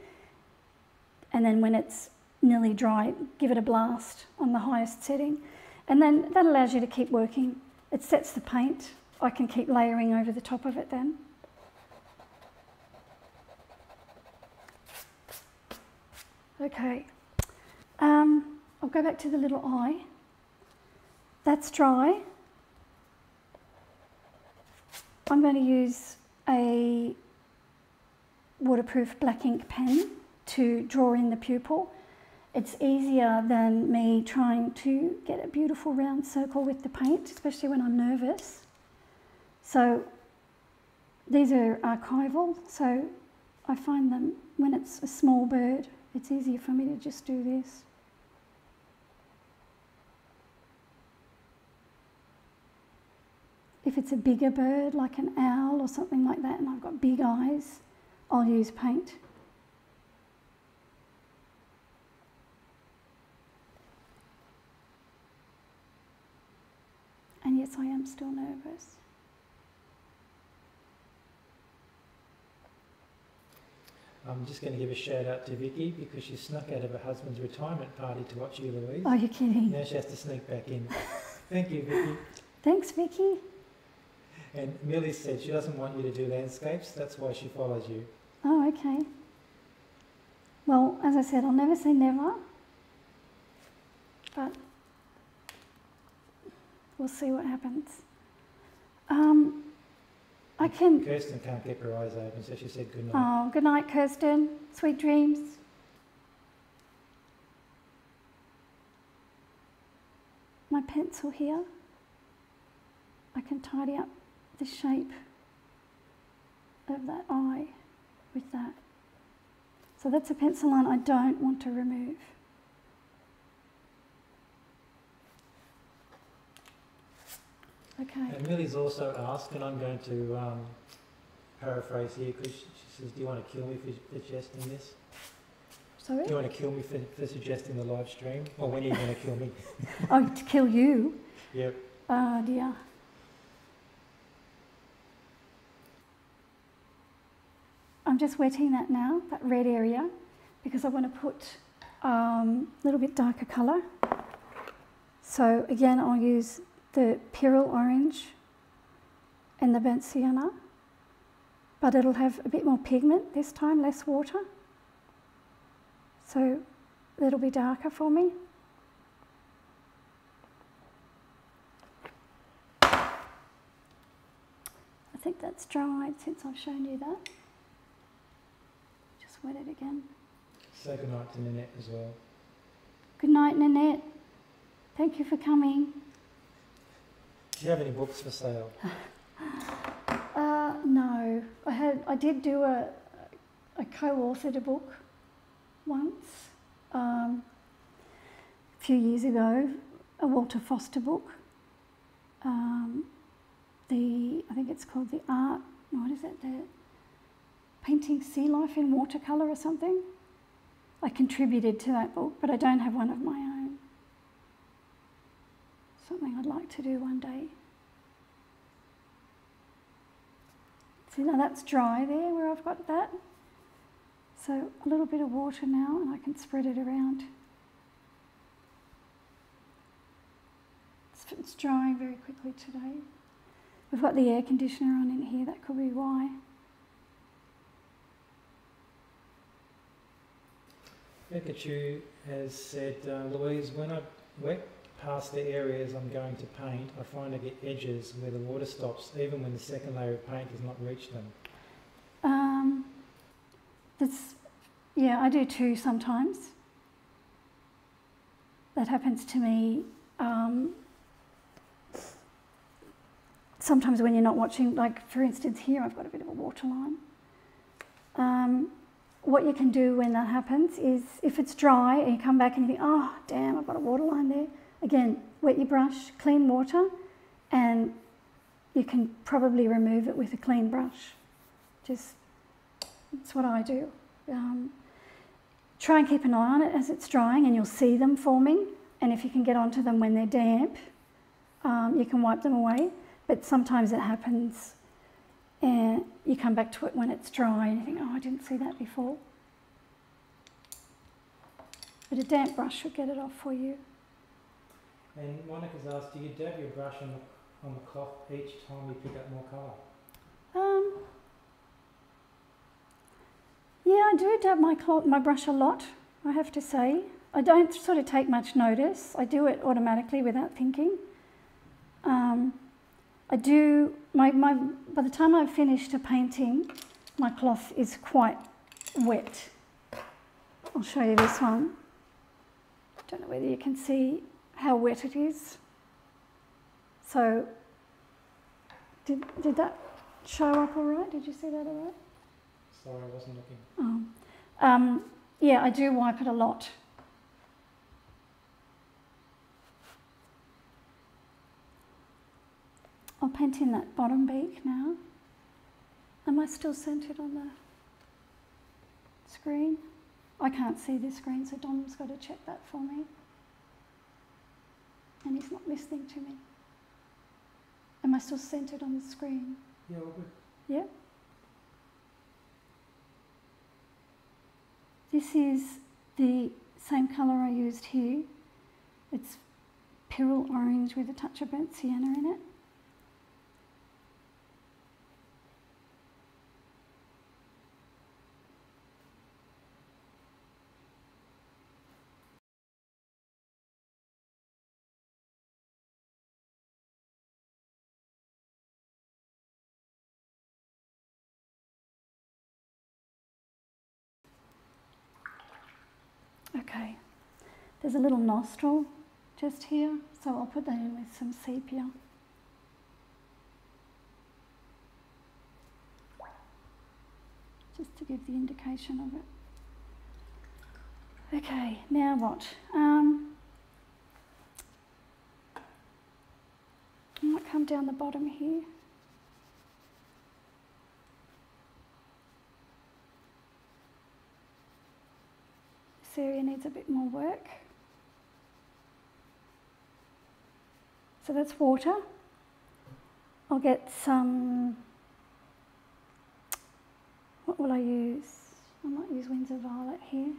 And then when it's nearly dry, give it a blast on the highest setting. And then that allows you to keep working. It sets the paint. I can keep layering over the top of it then. Okay. Um, I'll go back to the little eye. That's dry. I'm going to use a waterproof black ink pen to draw in the pupil. It's easier than me trying to get a beautiful round circle with the paint, especially when I'm nervous. So these are archival, so I find them when it's a small bird, it's easier for me to just do this. If it's a bigger bird, like an owl or something like that, and I've got big eyes, I'll use paint. And yes, I am still nervous. I'm just going to give a shout out to Vicky because she snuck out of her husband's retirement party to watch you, Louise. Are you kidding? Now she has to sneak back in. Thank you, Vicky. Thanks, Vicky. And Millie said she doesn't want you to do landscapes, that's why she follows you. Oh, okay. Well, as I said, I'll never say never, but we'll see what happens. Um, I can... Kirsten can't keep her eyes open, so she said good night. Oh, good night, Kirsten. Sweet dreams. My pencil here. I can tidy up the shape of that eye with that. So that's a pencil line I don't want to remove. Okay. And Millie's also asked, and I'm going to um, paraphrase here because she says, do you want to kill me for suggesting this? Sorry? Do you want to kill me for, for suggesting the live stream? Or when are you going to kill me? Oh, to kill you? Yep. Oh dear. I'm just wetting that now, that red area, because I want to put um, a little bit darker colour. So again, I'll use the Pyrrol Orange and the Burnt Sienna, but it'll have a bit more pigment this time, less water. So it'll be darker for me. I think that's dried since I've shown you that. Wet it again. Say good night to Nanette as well. Good night, Nanette. Thank you for coming. Do you have any books for sale? uh, no, I had. I did do a, a co-authored a book once, um, a few years ago, a Walter Foster book. Um, the I think it's called the Art. What is it? The Painting Sea Life in Watercolour or something. I contributed to that book, but I don't have one of my own. Something I'd like to do one day. See, now that's dry there where I've got that. So a little bit of water now and I can spread it around. It's, it's drying very quickly today. We've got the air conditioner on in here, that could be why. Pikachu has said, uh, Louise, when I wet past the areas I'm going to paint, I find I get edges where the water stops, even when the second layer of paint does not reach them. Um, that's, yeah, I do too sometimes. That happens to me. Um, sometimes when you're not watching, like for instance here, I've got a bit of a waterline. Um, What you can do when that happens is, if it's dry and you come back and you think, oh damn, I've got a waterline there, again, wet your brush, clean water, and you can probably remove it with a clean brush. Just, that's what I do. Um, try and keep an eye on it as it's drying and you'll see them forming, and if you can get onto them when they're damp, um, you can wipe them away, but sometimes it happens and you come back to it when it's dry and you think, oh, I didn't see that before. But a damp brush should get it off for you. And Monica's asked, do you dab your brush on the, on the cloth each time you pick up more colour? Um, yeah, I do dab my, cloth, my brush a lot, I have to say. I don't sort of take much notice. I do it automatically without thinking. Um, I do, my, my, by the time I've finished a painting, my cloth is quite wet. I'll show you this one. Don't know whether you can see how wet it is. So, did, did that show up all right? Did you see that all right? Sorry, I wasn't looking. Oh. Um, yeah, I do wipe it a lot. I'll paint in that bottom beak now. Am I still centred on the screen? I can't see the screen, so Dom's got to check that for me. And he's not listening to me. Am I still centered on the screen? Yeah, all good. Yeah. This is the same colour I used here. It's Pyrrol Orange with a touch of burnt sienna in it. Okay, there's a little nostril just here, so I'll put that in with some sepia. Just to give the indication of it. Okay, now what? Um, I might come down the bottom here. This area needs a bit more work. So that's water. I'll get some, what will I use? I might use Winsor Violet here.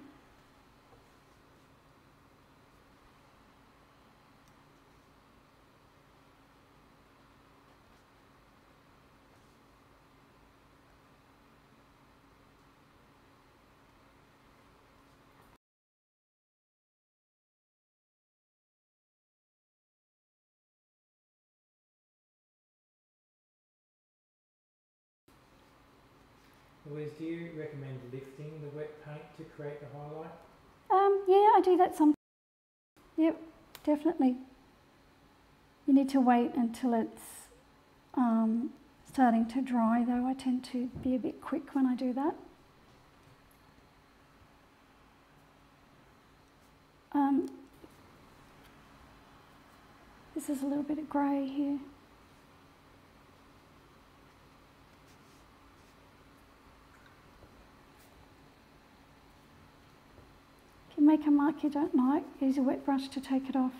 Louise, do you recommend lifting the wet paint to create the highlight? Um, yeah, I do that sometimes. Yep, definitely. You need to wait until it's um, starting to dry though. I tend to be a bit quick when I do that. Um, this is a little bit of grey here. Make a mark you don't like, use a wet brush to take it off.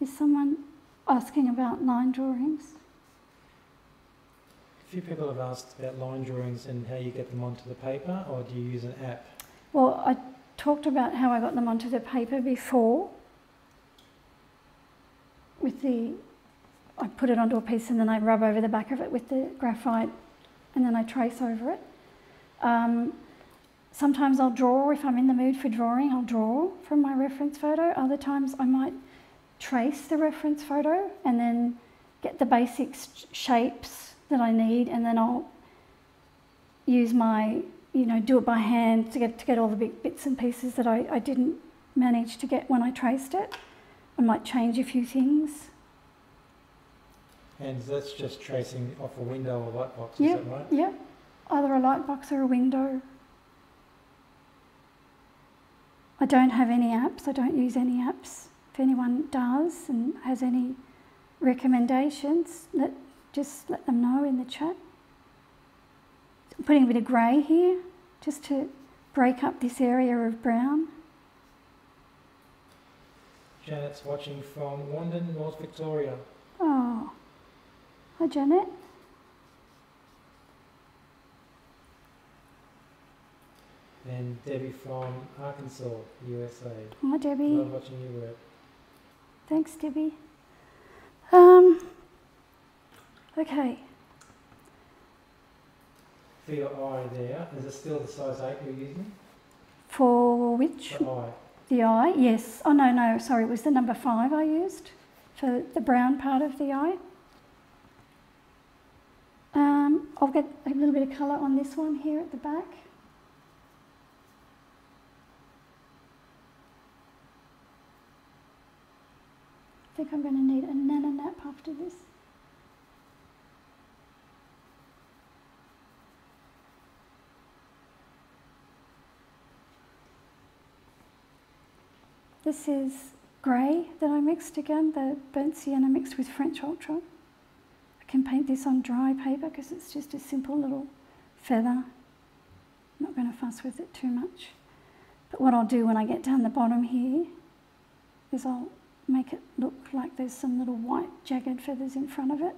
Is someone asking about line drawings? A few people have asked about line drawings and how you get them onto the paper, or do you use an app? Well, I talked about how I got them onto the paper before. With the, I put it onto a piece and then I rub over the back of it with the graphite and then I trace over it. Um, sometimes I'll draw, if I'm in the mood for drawing, I'll draw from my reference photo. Other times I might trace the reference photo and then get the basic shapes that I need, and then I'll use my, you know, do it by hand to get, to get all the big bits and pieces that I, I didn't manage to get when I traced it. I might change a few things. And that's just tracing off a window or light box, yep, is that right? Yep. Either a light box or a window. I don't have any apps, I don't use any apps. If anyone does and has any recommendations, let, just let them know in the chat. I'm putting a bit of grey here, just to break up this area of brown. Janet's watching from London, North Victoria. Oh, hi Janet. And Debbie from Arkansas, U S A. Hi, Debbie. Love watching you work. Thanks, Debbie. Um, okay. For your eye there, is it still the size eight you're using? For which? The eye. The eye, yes. Oh, no, no, sorry, it was the number five I used for the brown part of the eye. Um, I'll get a little bit of colour on this one here at the back. I think I'm going to need a nana nap after this. This is grey that I mixed again, the burnt sienna mixed with French Ultra. I can paint this on dry paper because it's just a simple little feather. I'm not going to fuss with it too much. But what I'll do when I get down the bottom here because I'll make it look like there's some little white jagged feathers in front of it,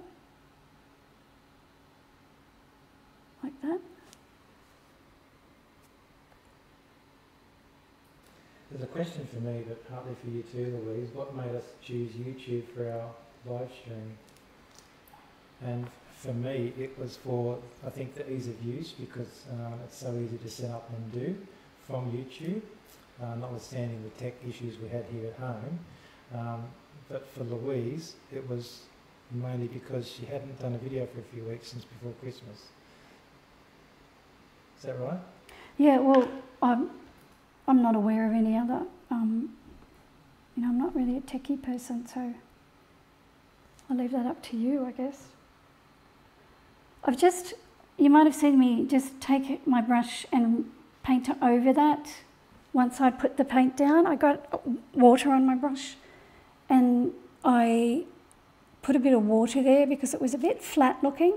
like that. There's a question for me, but partly for you too, Louise. What made us choose YouTube for our live stream? And for me, it was for, I think, the ease of use, because uh, it's so easy to set up and do from YouTube, uh, notwithstanding the tech issues we had here at home. Um, but for Louise, it was mainly because she hadn't done a video for a few weeks since before Christmas. Is that right? Yeah, well, I'm, I'm not aware of any other, um, you know, I'm not really a techie person, so I'll leave that up to you, I guess. I've just, you might have seen me just take my brush and paint over that. Once I put the paint down, I got water on my brush and I put a bit of water there because it was a bit flat looking.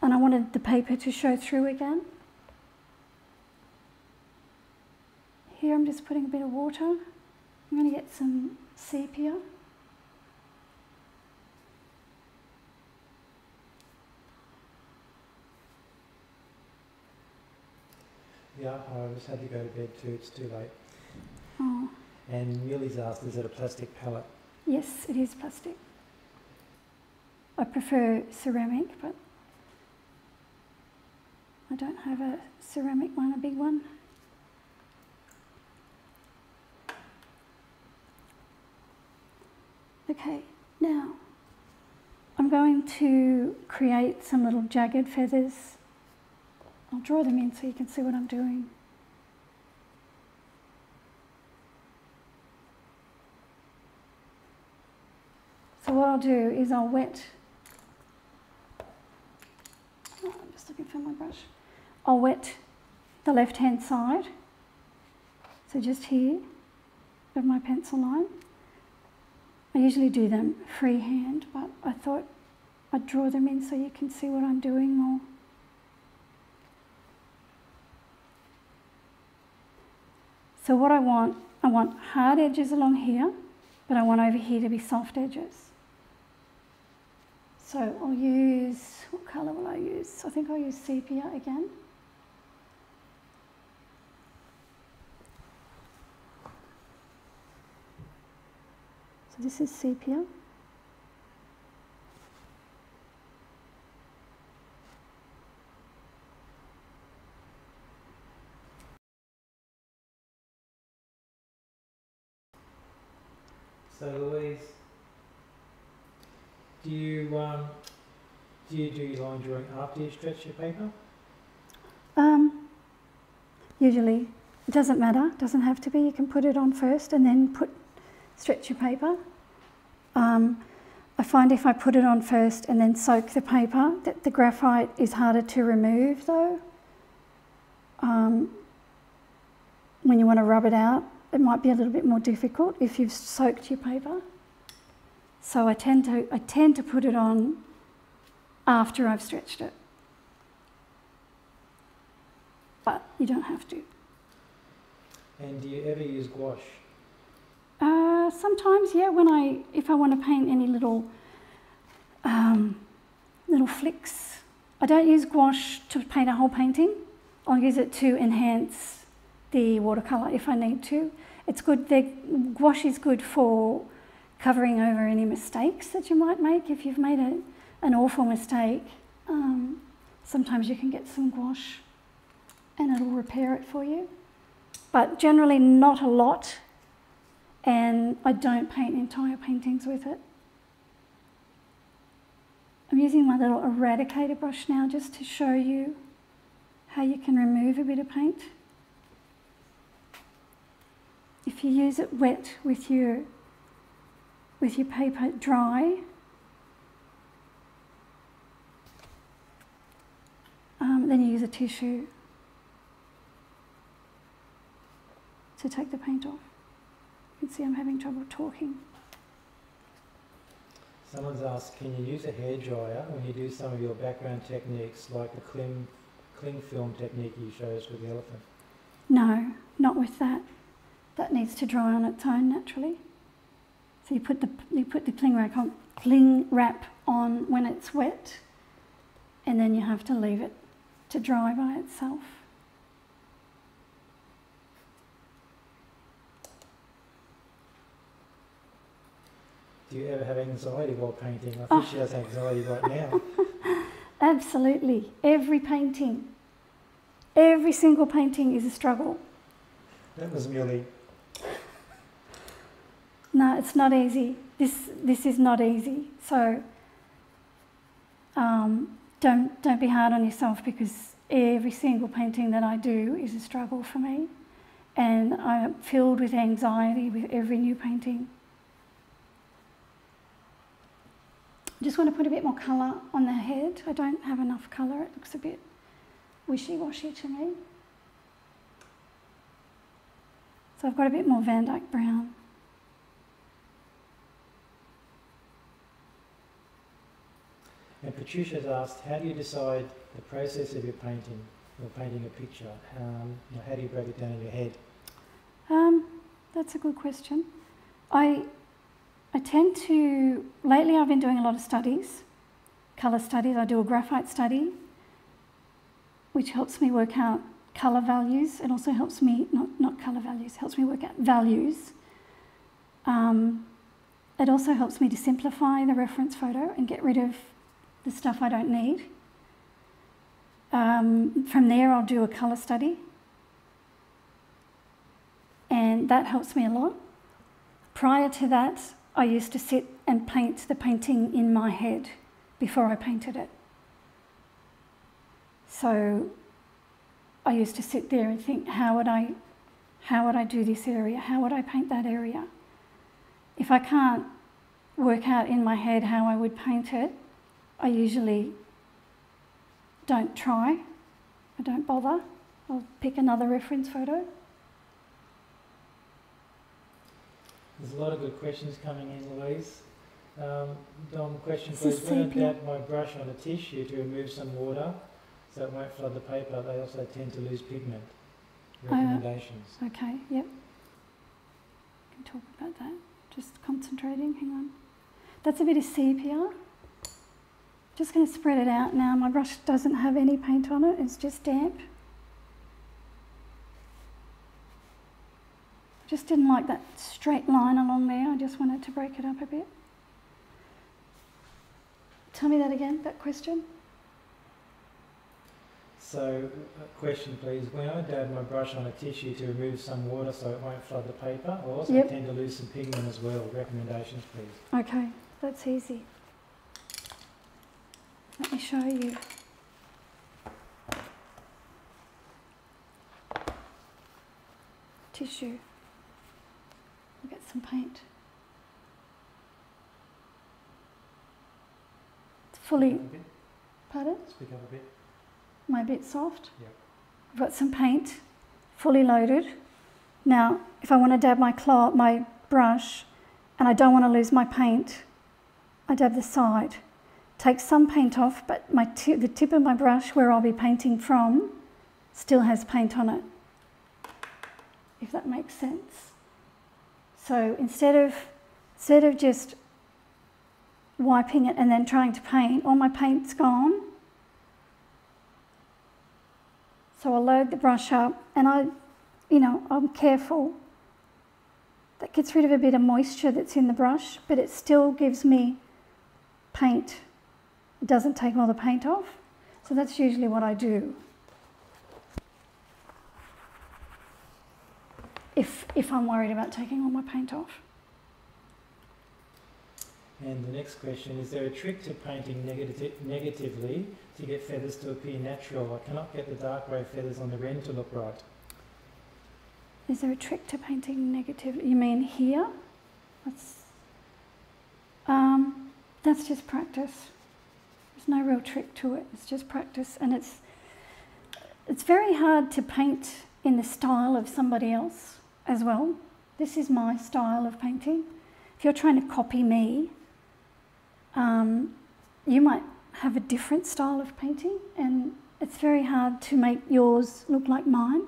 And I wanted the paper to show through again. Here I'm just putting a bit of water. I'm going to get some sepia. Yeah, I just had to go to bed too, it's too late. Oh. And Millie's asked, is it a plastic palette? Yes, it is plastic. I prefer ceramic, but I don't have a ceramic one, a big one. Okay, now I'm going to create some little jagged feathers. I'll draw them in so you can see what I'm doing. So what I'll do is I'll wet, oh, I'm just looking for my brush. I'll wet the left-hand side, so just here of my pencil line. I usually do them freehand, but I thought I'd draw them in so you can see what I'm doing more. So what I want, I want hard edges along here, but I want over here to be soft edges. So I'll use, what colour will I use? I think I'll use sepia again. So this is sepia. So Louise, do you um, do you do your line drawing after you stretch your paper? Um, usually, it doesn't matter. It doesn't have to be. You can put it on first and then put stretch your paper. Um, I find if I put it on first and then soak the paper, that the graphite is harder to remove though. Um, when you want to rub it out, it might be a little bit more difficult if you've soaked your paper. So I tend to, I tend to put it on after I've stretched it. But you don't have to. And do you ever use gouache? Uh, sometimes, yeah, when I, if I want to paint any little, um, little flicks. I don't use gouache to paint a whole painting. I'll use it to enhance the watercolour if I need to. It's good, the gouache is good for covering over any mistakes that you might make. If you've made a, an awful mistake, um, sometimes you can get some gouache and it'll repair it for you. But generally not a lot, and I don't paint entire paintings with it. I'm using my little Eradicator brush now just to show you how you can remove a bit of paint. If you use it wet with your, with your paper dry, um, then you use a tissue to take the paint off. You can see I'm having trouble talking. Someone's asked, can you use a hairdryer when you do some of your background techniques like the cling, cling film technique you showed us with the elephant? No, not with that. that needs to dry on its own naturally. So you put the you put the cling wrap on, cling wrap on when it's wet, and then you have to leave it to dry by itself. Do you ever have anxiety while painting? I think oh. she has anxiety right now. Absolutely. Every painting, every single painting is a struggle. That was merely... No, it's not easy. This this is not easy. So um, don't don't be hard on yourself, because every single painting that I do is a struggle for me, and I'm filled with anxiety with every new painting. I just want to put a bit more colour on the head. I don't have enough colour. It looks a bit wishy-washy to me. So I've got a bit more Van Dyke Brown. And Patricia's asked, how do you decide the process of your painting, or painting a picture? Um, you know, how do you break it down in your head? Um, that's a good question. I, I tend to, lately I've been doing a lot of studies, colour studies. I do a graphite study, which helps me work out colour values. It also helps me, not, not colour values, helps me work out values. Um, it also helps me to simplify the reference photo and get rid of the stuff I don't need. Um, from there I'll do a colour study, and that helps me a lot. Prior to that, I used to sit and paint the painting in my head before I painted it. So I used to sit there and think, how would I, how would I do this area? How would I paint that area? If I can't work out in my head how I would paint it, I usually don't try, I don't bother, I'll pick another reference photo. There's a lot of good questions coming in, Louise. Um, Dom, question please, when I dab my brush on a tissue to remove some water so it won't flood the paper, they also tend to lose pigment. Recommendations. Uh, okay, yep. We can talk about that, just concentrating, hang on. That's a bit of sepia. Just going to spread it out now. My brush doesn't have any paint on it, it's just damp. I just didn't like that straight line along there, I just wanted to break it up a bit. Tell me that again, that question. So, question please, when I dab my brush on a tissue to remove some water so it won't flood the paper, I also yep. tend to lose some pigment as well. Recommendations please. Okay, that's easy. Let me show you. Tissue. I'll get some paint. It's fully. Pardon? Speak up a bit. Am I a bit soft? Yeah. I've got some paint, fully loaded. Now, if I want to dab my claw, my brush, and I don't want to lose my paint, I dab the side. Take some paint off, but my tip, the tip of my brush where I'll be painting from still has paint on it, if that makes sense. So instead of, instead of just wiping it and then trying to paint, all my paint's gone. So I'll load the brush up and I, you know, I'm careful. That gets rid of a bit of moisture that's in the brush, but it still gives me paint. It doesn't take all the paint off, so that's usually what I do. If, if I'm worried about taking all my paint off. And the next question, is there a trick to painting negati negatively to get feathers to appear natural? I cannot get the dark grey feathers on the Wren to look right. Is there a trick to painting negatively? You mean here? That's, um, that's just practice. There's no real trick to it, it's just practice, and it's it's very hard to paint in the style of somebody else as well. This is my style of painting. If you're trying to copy me, um, you might have a different style of painting, and it's very hard to make yours look like mine.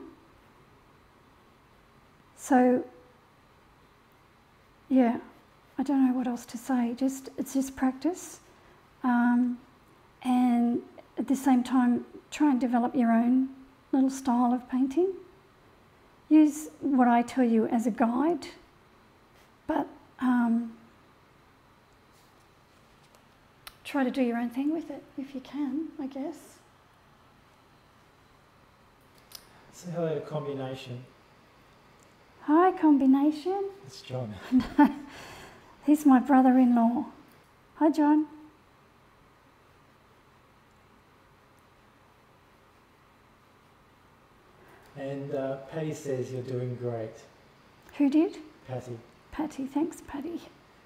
So yeah, I don't know what else to say. Just it's just practice, um, and at the same time, try and develop your own little style of painting. Use what I tell you as a guide, but um, try to do your own thing with it if you can, I guess. Say hello to Combination. Hi, Combination. It's John. He's my brother-in-law. Hi, John. And uh, Patty says you're doing great. Who did? Patty. Patty, thanks, Patty.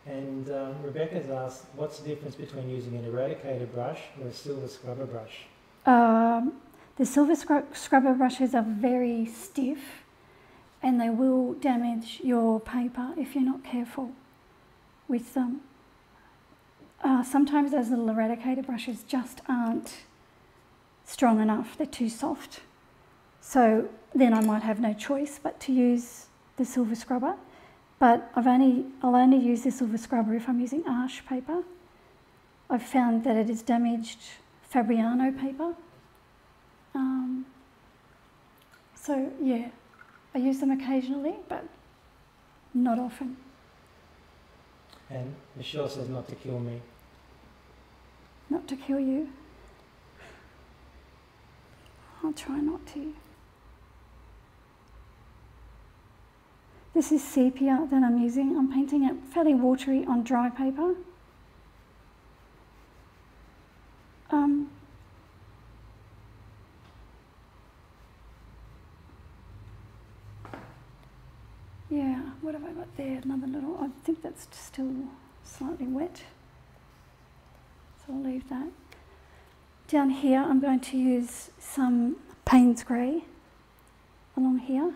And um, Rebecca's asked, what's the difference between using an Eradicator brush or a silver scrubber brush? Um, the silver scrub scrubber brushes are very stiff and they will damage your paper if you're not careful with them. Uh, sometimes those little Eradicator brushes just aren't strong enough, they're too soft. So then I might have no choice but to use the silver scrubber. But I've only, I'll only use the silver scrubber if I'm using Ash paper. I've found that it is damaged Fabriano paper. Um, so yeah, I use them occasionally, but not often. And Michelle says not to kill me. Not to kill you. I'll try not to. This is sepia that I'm using. I'm painting it fairly watery on dry paper. Um, yeah, what have I got there? Another little, I think that's still slightly wet. So I'll leave that. Down here I'm going to use some Payne's Grey along here.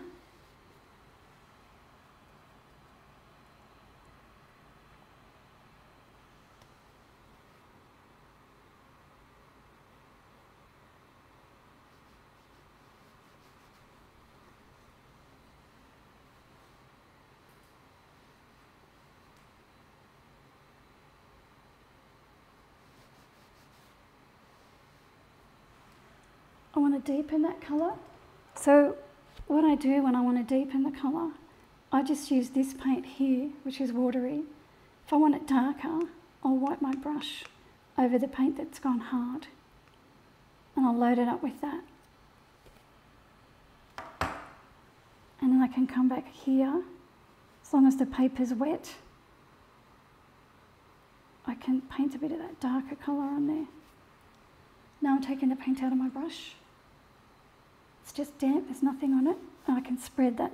I want to deepen that colour. So what I do when I want to deepen the colour, I just use this paint here, which is watery. If I want it darker, I'll wipe my brush over the paint that's gone hard and I'll load it up with that. And then I can come back here, as long as the paper's wet, I can paint a bit of that darker colour on there. Now I'm taking the paint out of my brush. It's just damp, there's nothing on it, and I can spread that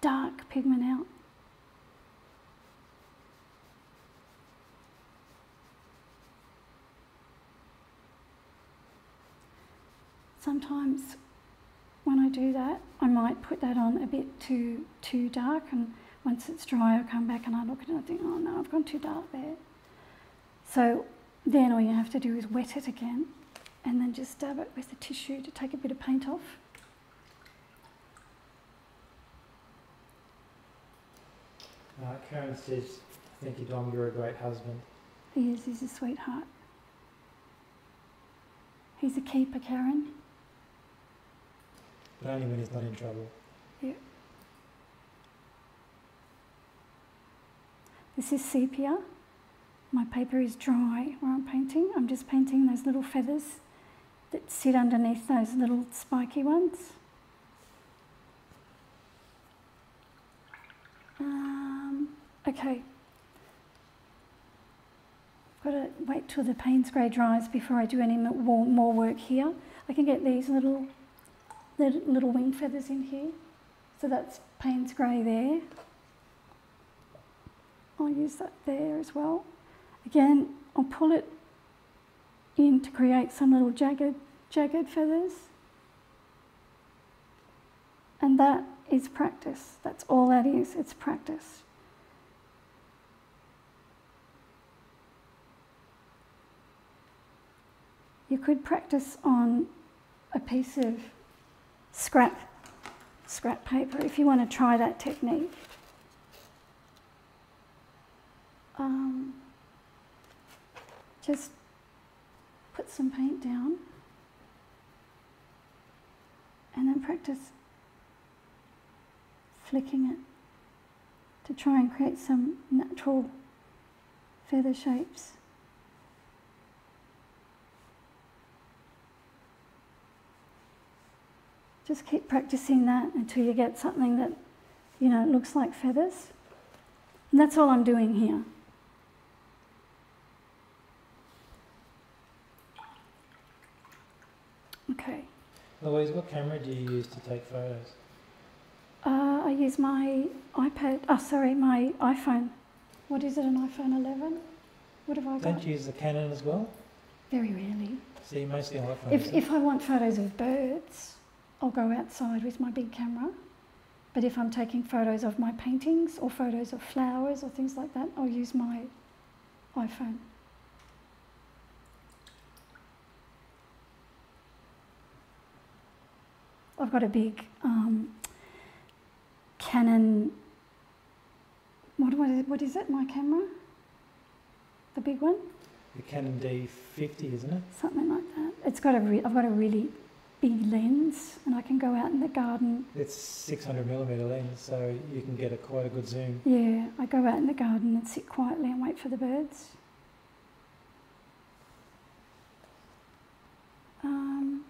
dark pigment out. Sometimes when I do that, I might put that on a bit too, too dark, and once it's dry, I come back and I look at it and I think, oh no, I've gone too dark there. So then all you have to do is wet it again, and then just dab it with the tissue to take a bit of paint off. Uh, Karen says, thank you, Dom, you're a great husband. He is, he's a sweetheart. He's a keeper, Karen. But only when he's not in trouble. Yeah. This is sepia. My paper is dry where I'm painting. I'm just painting those little feathers that sit underneath those little spiky ones. Um, okay. I've got to wait till the Payne's Grey dries before I do any more, more work here. I can get these little, little wing feathers in here. So that's Payne's Grey there. I'll use that there as well. Again, I'll pull it in to create some little jagged, jagged feathers. And that is practice. That's all that is, it's practice. You could practice on a piece of scrap, scrap paper if you want to try that technique. um, just put some paint down and then practice flicking it to try and create some natural feather shapes. Just keep practicing that until you get something that, you know, looks like feathers. And that's all I'm doing here. Okay. Louise, what camera do you use to take photos? Uh, I use my iPad, oh sorry, my iPhone. What is it, an iPhone eleven? What have I got? Don't you use the Canon as well? Very rarely. See, mostly on iPhone. If, if I want photos of birds, I'll go outside with my big camera. But if I'm taking photos of my paintings or photos of flowers or things like that, I'll use my iPhone. I've got a big um, Canon, what, what, is, what is it, my camera? The big one? The Canon D fifty, isn't it? Something like that. It's got a re I've got a really big lens and I can go out in the garden. It's six hundred millimeter lens, so you can get a, quite a good zoom. Yeah, I go out in the garden and sit quietly and wait for the birds. Um,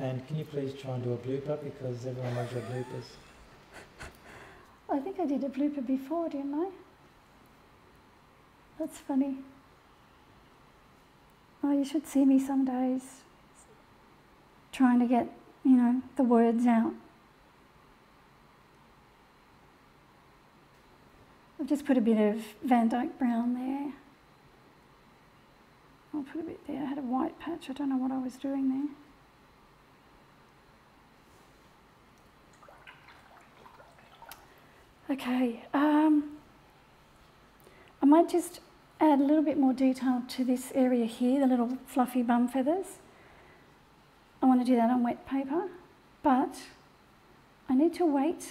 and can you please try and do a blooper, because everyone loves your bloopers. I think I did a blooper before, didn't I? That's funny. Oh, you should see me some days. Trying to get, you know, the words out. I've just put a bit of Van Dyke Brown there. I'll put a bit there. I had a white patch. I don't know what I was doing there. Okay, um, I might just add a little bit more detail to this area here, the little fluffy bum feathers. I want to do that on wet paper, but I need to wait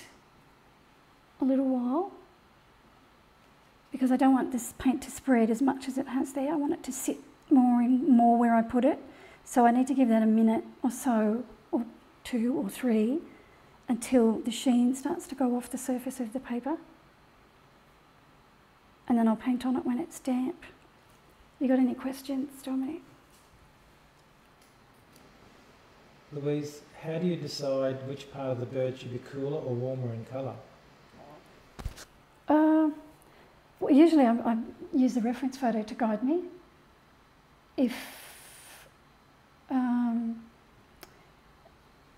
a little while because I don't want this paint to spread as much as it has there. I want it to sit more in, more where I put it. So I need to give that a minute or so, or two or three, until the sheen starts to go off the surface of the paper. And then I'll paint on it when it's damp. You got any questions, Dominic? Louise, how do you decide which part of the bird should be cooler or warmer in colour? Uh, well, usually I, I use the reference photo to guide me. If, um,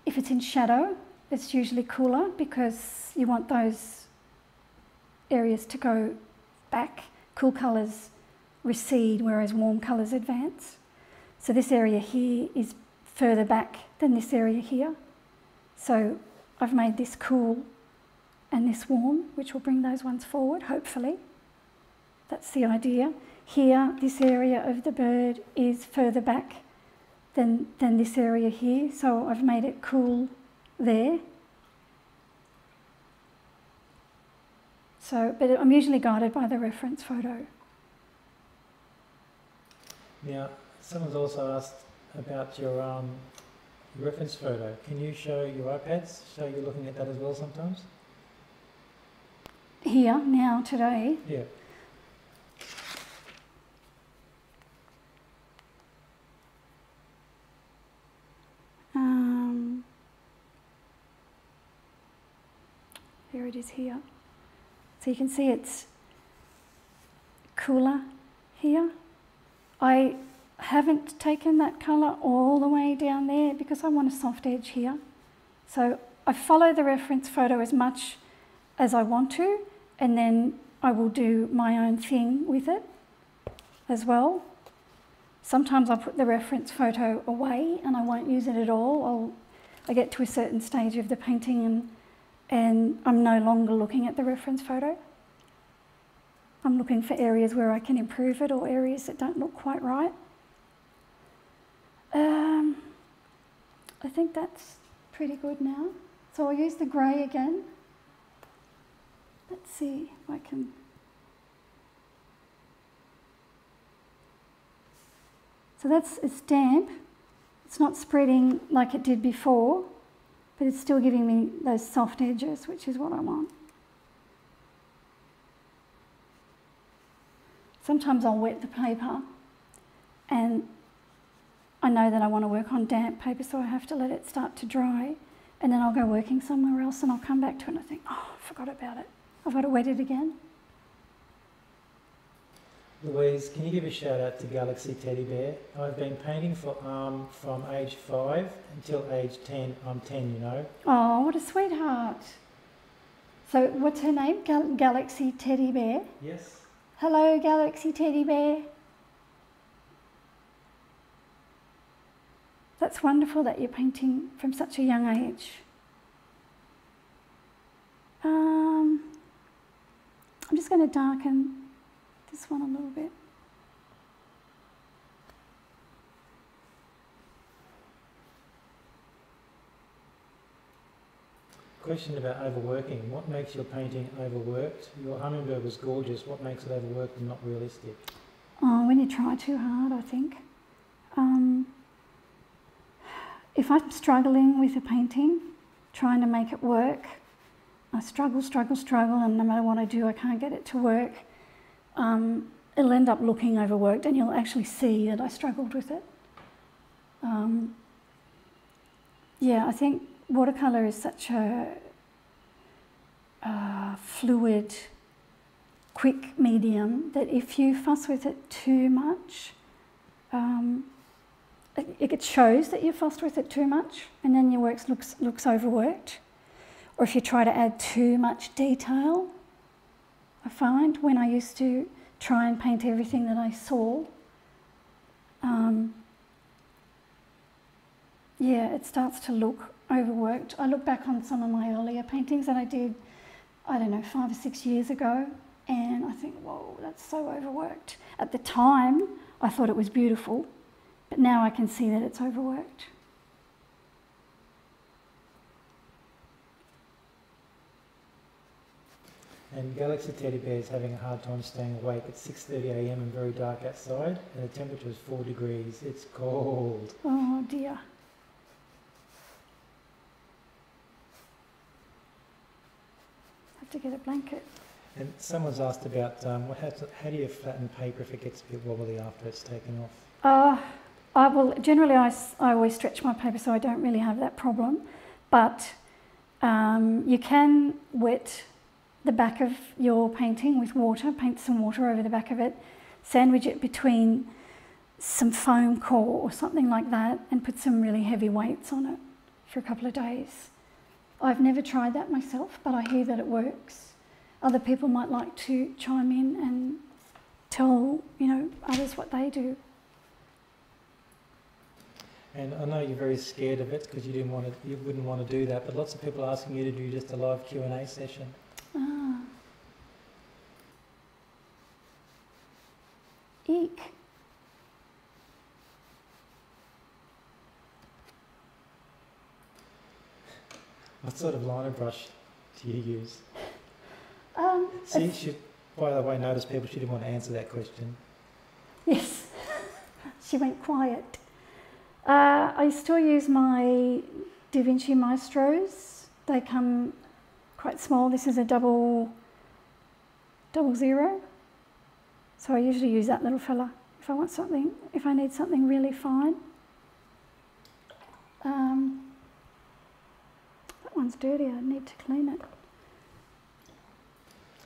if it's in shadow, it's usually cooler because you want those areas to go back. Cool colours recede, whereas warm colours advance. So this area here is further back than this area here. So I've made this cool and this warm, which will bring those ones forward, hopefully. That's the idea. Here, this area of the bird is further back than, than this area here. So I've made it cool there. So, but I'm usually guided by the reference photo. Now, someone's also asked about your um, reference photo. Can you show your iPads? So you're looking at that as well sometimes? Here, now, today? Yeah. Um, there it is here. So you can see it's cooler here. I haven't taken that colour all the way down there because I want a soft edge here. So I follow the reference photo as much as I want to, and then I will do my own thing with it as well. Sometimes I'll put the reference photo away and I won't use it at all. I'll, I get to a certain stage of the painting and, and I'm no longer looking at the reference photo. I'm looking for areas where I can improve it or areas that don't look quite right. Um, I think that's pretty good now. So I'll use the grey again. Let's see if I can So that's, it's damp. It's not spreading like it did before, but it's still giving me those soft edges, which is what I want. Sometimes I'll wet the paper, and I know that I want to work on damp paper, so I have to let it start to dry, and then I'll go working somewhere else and I'll come back to it and I think, oh, I forgot about it. I've got to wet it again. Louise, can you give a shout out to Galaxy Teddy Bear? I've been painting for um, from age five until age ten. I'm ten, you know. Oh, what a sweetheart. So what's her name? Gal Galaxy Teddy Bear? Yes. Hello, Galaxy Teddy Bear. That's wonderful that you're painting from such a young age. Um, I'm just going to darken this one a little bit. Question about overworking. What makes your painting overworked? Your hummingbird was gorgeous. What makes it overworked and not realistic? Oh, when you try too hard, I think. Um, if I'm struggling with a painting, trying to make it work, I struggle, struggle, struggle, and no matter what I do, I can't get it to work. Um, it'll end up looking overworked, and you'll actually see that I struggled with it. Um, yeah, I think watercolour is such a uh, fluid, quick medium that if you fuss with it too much, um, it, it shows that you fussed with it too much, and then your work looks, looks overworked. Or if you try to add too much detail, I find when I used to try and paint everything that I saw, um, yeah, it starts to look overworked. I look back on some of my earlier paintings that I did, I don't know, five or six years ago, and I think, whoa, that's so overworked. At the time, I thought it was beautiful, but now I can see that it's overworked. And Galaxy Teddy Bear is having a hard time staying awake. It's six thirty a m and very dark outside, and the temperature is four degrees. It's cold. Oh dear. Have to get a blanket. And someone's asked about um, what happens, how do you flatten paper if it gets a bit wobbly after it's taken off? Uh, I will, generally I, I always stretch my paper, so I don't really have that problem. But um, you can wet the back of your painting with water, paint some water over the back of it, sandwich it between some foam core or something like that, and put some really heavy weights on it for a couple of days. I've never tried that myself, but I hear that it works. Other people might like to chime in and tell, you know, others what they do. And I know you're very scared of it because you didn't want to, you wouldn't want to do that, but lots of people are asking you to do just a live Q and A session. Ah. Eek. What sort of liner brush do you use? Um, See, she, by the way, noticed people, she didn't want to answer that question. Yes. She went quiet. Uh, I still use my Da Vinci Maestros. They come quite small. This is a double, double zero. So I usually use that little fella if I want something, if I need something really fine. Um, that one's dirty, I need to clean it.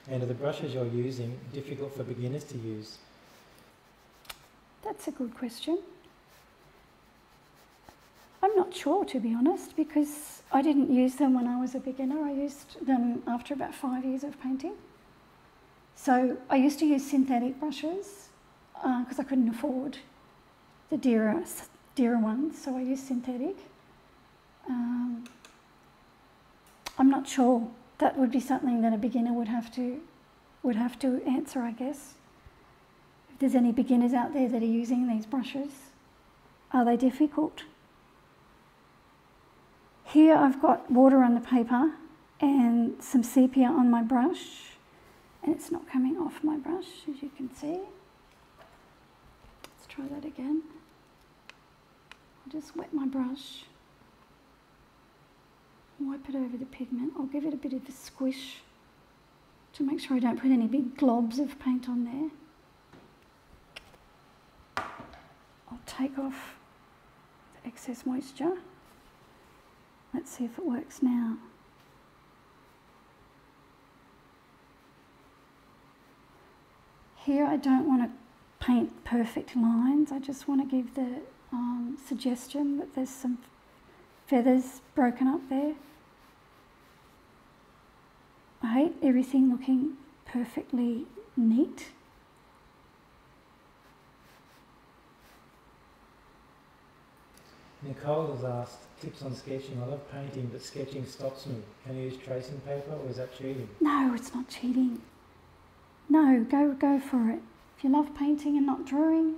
And are the brushes you're using difficult for beginners to use? That's a good question. I'm not sure, to be honest, because I didn't use them when I was a beginner. I used them after about five years of painting. So I used to use synthetic brushes because uh, I couldn't afford the dearer, dearer ones, so I used synthetic. Um, I'm not sure. That would be something that a beginner would have to, would have to answer, I guess. If there's any beginners out there that are using these brushes, are they difficult? Here I've got water on the paper and some sepia on my brush, and it's not coming off my brush, as you can see. Let's try that again. I just wet my brush, wipe it over the pigment. I'll give it a bit of a squish to make sure I don't put any big globs of paint on there. I'll take off the excess moisture. Let's see if it works now. Here I don't want to paint perfect lines, I just want to give the um, suggestion that there's some feathers broken up there. I hate everything looking perfectly neat. Nicole has asked, tips on sketching. I love painting, but sketching stops me. Can you use tracing paper or is that cheating? No, it's not cheating. No, go, go for it. If you love painting and not drawing.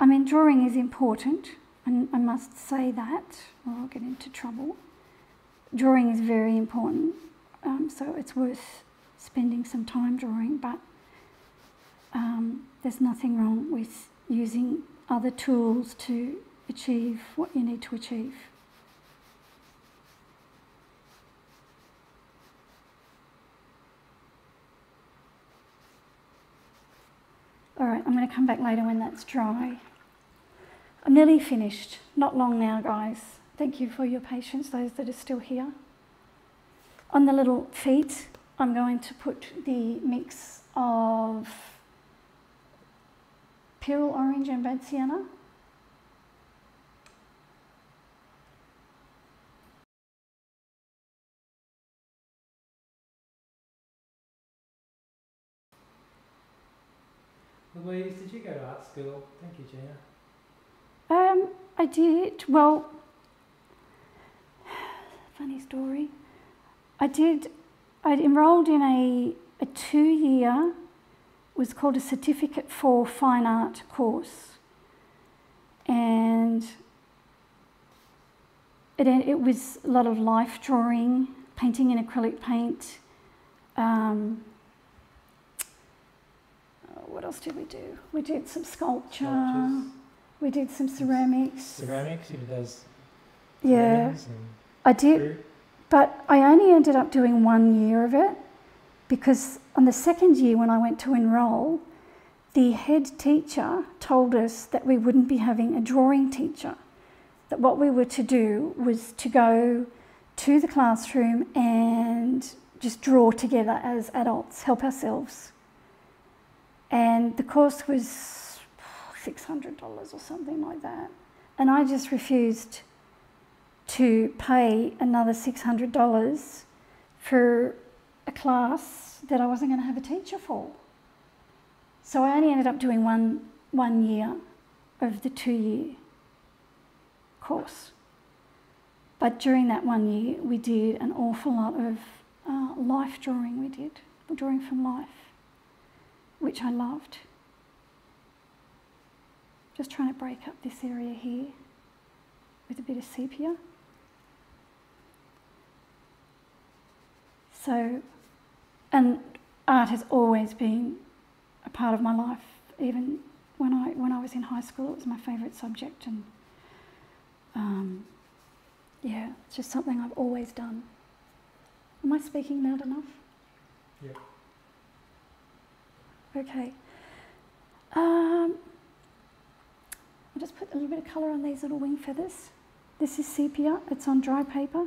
I mean, drawing is important, and I must say that, or I'll get into trouble. Drawing is very important, um, so it's worth spending some time drawing, but um, there's nothing wrong with using other tools to achieve what you need to achieve. Alright, I'm going to come back later when that's dry. I'm nearly finished. Not long now, guys. Thank you for your patience, those that are still here. On the little feet, I'm going to put the mix of Pyrrol Orange and Burnt Sienna. Louise, did you go to art school? Thank you, Gina. Um, I did. Well, funny story. I did. I enrolled in a a two-year, it was called a Certificate for Fine Art course, and it it was a lot of life drawing, painting in acrylic paint. Um, What else did we do? We did some sculpture. Sculptures. We did some ceramics. Ceramics, you did those. Yeah, I did, fruit. But I only ended up doing one year of it because on the second year when I went to enrol, the head teacher told us that we wouldn't be having a drawing teacher, that what we were to do was to go to the classroom and just draw together as adults, help ourselves. And the course was six hundred dollars or something like that. And I just refused to pay another six hundred dollars for a class that I wasn't going to have a teacher for. So I only ended up doing one, one year of the two-year course. But during that one year, we did an awful lot of uh, life drawing we did, drawing from life, which I loved. Just trying to break up this area here with a bit of sepia. So, and art has always been a part of my life. Even when I when I was in high school, it was my favourite subject, and um, yeah, it's just something I've always done. Am I speaking loud enough? Yeah. Okay, um, I'll just put a little bit of colour on these little wing feathers. This is sepia, it's on dry paper.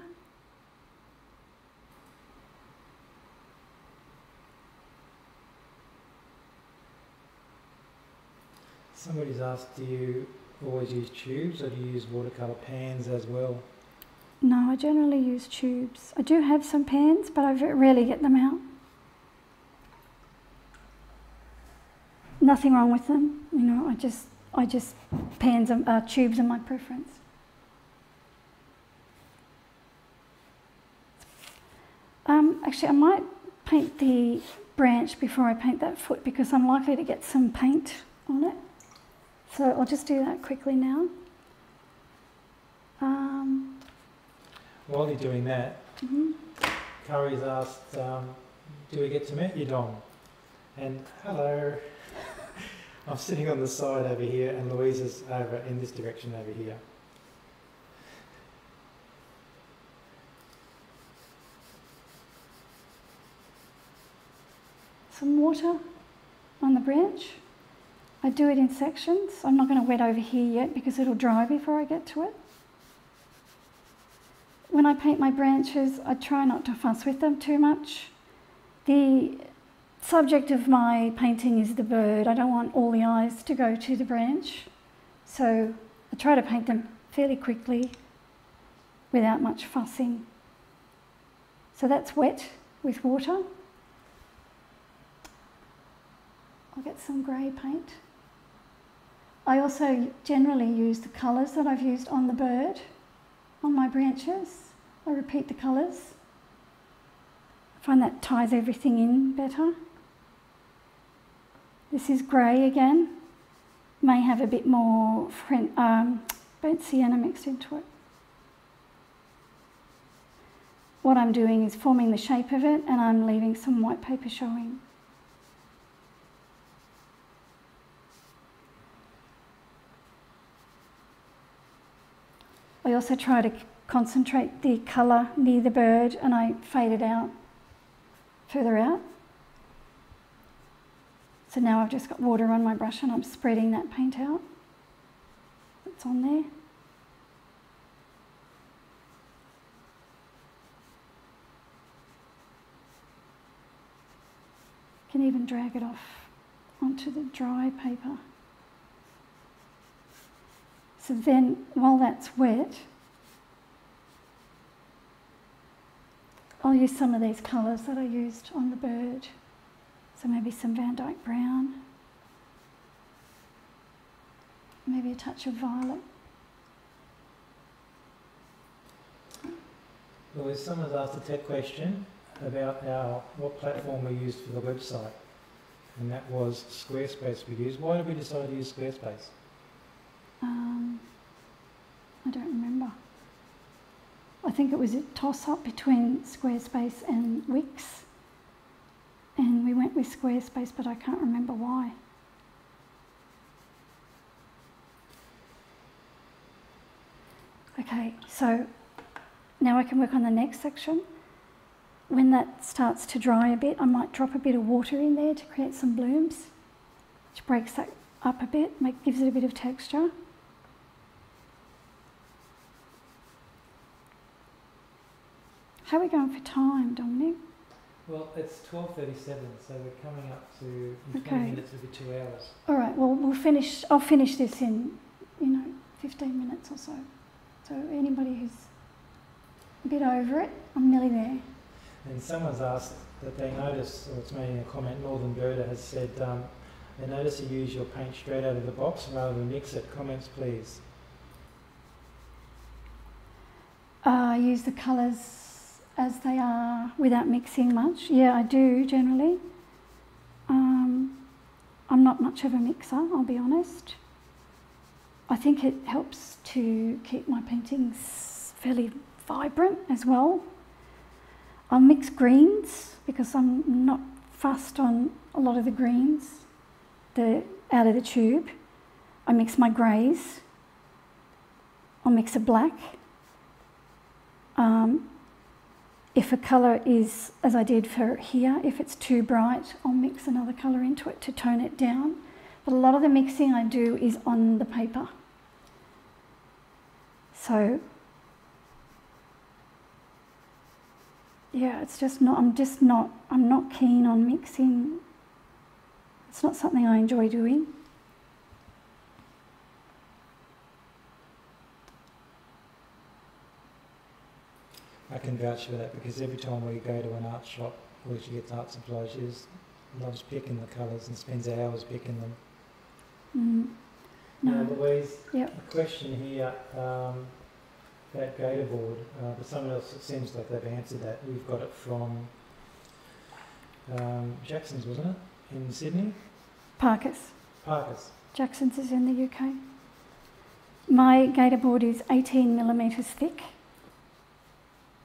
Somebody's asked, do you always use tubes or do you use watercolour pans as well? No, I generally use tubes. I do have some pans, but I rarely get them out. Nothing wrong with them, you know, I just, I just, pans and uh, tubes are my preference. Um, actually, I might paint the branch before I paint that foot because I'm likely to get some paint on it. So I'll just do that quickly now. Um, While you're doing that, mm-hmm. Curry's asked, um, do we get to meet you, Dom? And hello. I'm sitting on the side over here and Louise is over in this direction over here. Some water on the branch. I do it in sections. I'm not going to wet over here yet because it'll dry before I get to it. When I paint my branches, I try not to fuss with them too much. The subject of my painting is the bird. I don't want all the eyes to go to the branch. So I try to paint them fairly quickly without much fussing. So that's wet with water. I'll get some grey paint. I also generally use the colours that I've used on the bird, on my branches. I repeat the colours. I find that ties everything in better. This is grey again. May have a bit more um, burnt sienna mixed into it. What I'm doing is forming the shape of it and I'm leaving some white paper showing. I also try to concentrate the colour near the bird and I fade it out further out. So now I've just got water on my brush and I'm spreading that paint out that's on there. Can even drag it off onto the dry paper. So then, while that's wet, I'll use some of these colours that I used on the bird. So maybe some Van Dyke Brown, maybe a touch of violet. Well, someone's asked a tech question about our, what platform we used for the website, and that was Squarespace we used. Why did we decide to use Squarespace? Um, I don't remember. I think it was a toss-up between Squarespace and Wix, and we went with Squarespace, but I can't remember why. Okay, so now I can work on the next section. When that starts to dry a bit, I might drop a bit of water in there to create some blooms, which breaks that up a bit, make, gives it a bit of texture. How are we going for time, Dominic? Well, it's twelve thirty-seven, so we're coming up to in okay. twenty minutes, it'll be two hours. All right, well, we'll finish, I'll finish this in, you know, fifteen minutes or so. So anybody who's a bit over it, I'm nearly there. And someone's asked that they notice, or it's made in a comment, Northern Birder has said, um, they notice you use your paint straight out of the box rather than mix it. Comments, please. Uh, I use the colours as they are without mixing much. Yeah, I do generally. Um, I'm not much of a mixer, I'll be honest. I think it helps to keep my paintings fairly vibrant as well. I'll mix greens because I'm not fussed on a lot of the greens the out of the tube. I mix my greys. I'll mix a black. Um, If a colour is, as I did for here, if it's too bright, I'll mix another colour into it to tone it down. But a lot of the mixing I do is on the paper. So, yeah, it's just not, I'm just not, I'm not keen on mixing. It's not something I enjoy doing. I can vouch for that because every time we go to an art shop where she gets art supplies, she just loves picking the colours and spends hours picking them. Mm. No. Now, Louise, yep. A question here um, about Gatorboard, uh, but someone else, it seems like they've answered that. We've got it from um, Jackson's, wasn't it, in Sydney? Parker's. Parker's. Jackson's is in the U K. My Gatorboard is eighteen millimetres thick.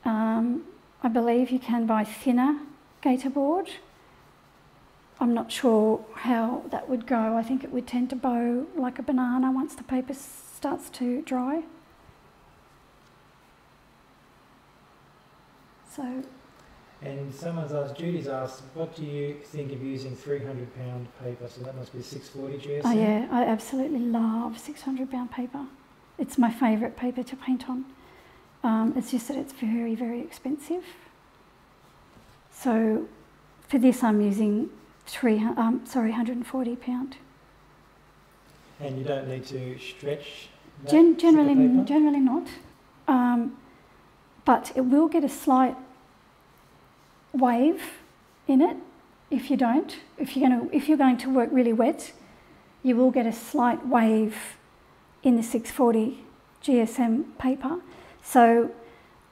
Um, I believe you can buy thinner Gatorboard. I'm not sure how that would go. I think it would tend to bow like a banana once the paper starts to dry. So. And someone's asked, Judy's asked, what do you think of using three hundred pound paper? So that must be six forty G S M. Oh yeah, I absolutely love six hundred pound paper. It's my favourite paper to paint on. Um, it's just that it's very, very expensive. So for this I'm using three, um, sorry, one hundred forty pound. And you don't need to stretch that Gen generally, paper? Generally not. Um, but it will get a slight wave in it if you don't. If you're going to, if you're going to work really wet, you will get a slight wave in the six forty G S M paper. So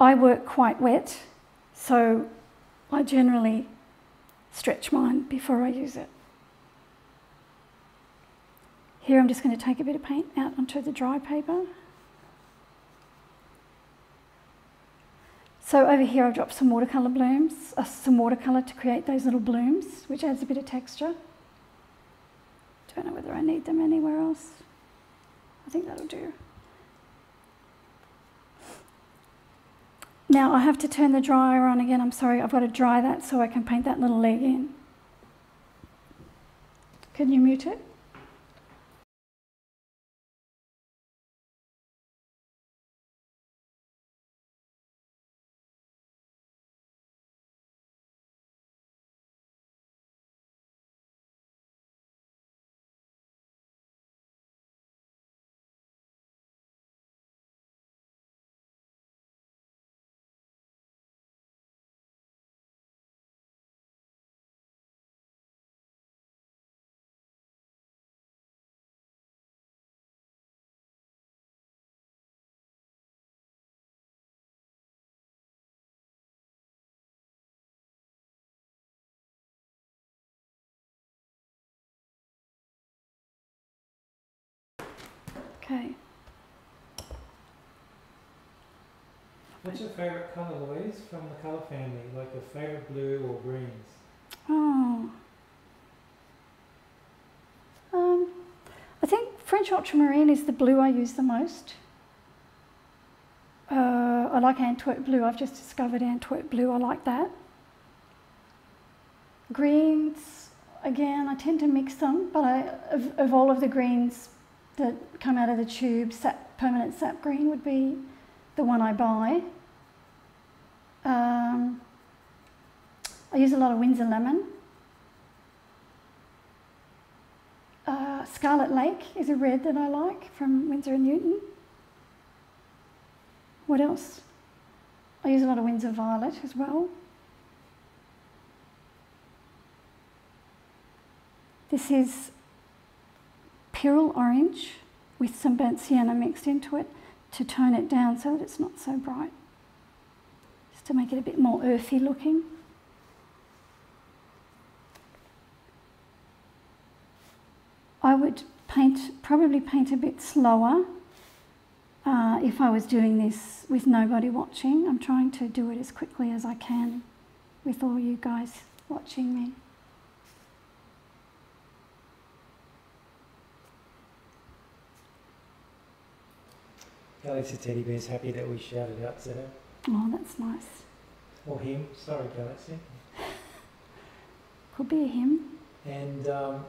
I work quite wet, so I generally stretch mine before I use it. Here I'm just going to take a bit of paint out onto the dry paper. So over here I've dropped some watercolour blooms, uh, some watercolour to create those little blooms, which adds a bit of texture. Don't know whether I need them anywhere else. I think that'll do. Now I have to turn the dryer on again. I'm sorry, I've got to dry that so I can paint that little leg in. Can you mute it? Okay. What's your favourite colour, Louise, from the colour family? Like your favourite blue or greens? Oh. Um, I think French Ultramarine is the blue I use the most. Uh, I like Antwerp Blue. I've just discovered Antwerp Blue. I like that. Greens, again, I tend to mix them, but I, of, of all of the greens that come out of the tube, sap, permanent sap green would be the one I buy. Um, I use a lot of Windsor Lemon. Uh, Scarlet Lake is a red that I like from Winsor and Newton. What else? I use a lot of Winsor Violet as well. This is Pyrrol Orange with some burnt sienna mixed into it to tone it down so that it's not so bright, just to make it a bit more earthy looking. I would paint, probably paint a bit slower uh, if I was doing this with nobody watching. I'm trying to do it as quickly as I can with all you guys watching me. Kelly said Teddy Bear's happy that we shouted out to her. Oh, that's nice. Or him. Sorry, Galaxy. Could be a him. And um,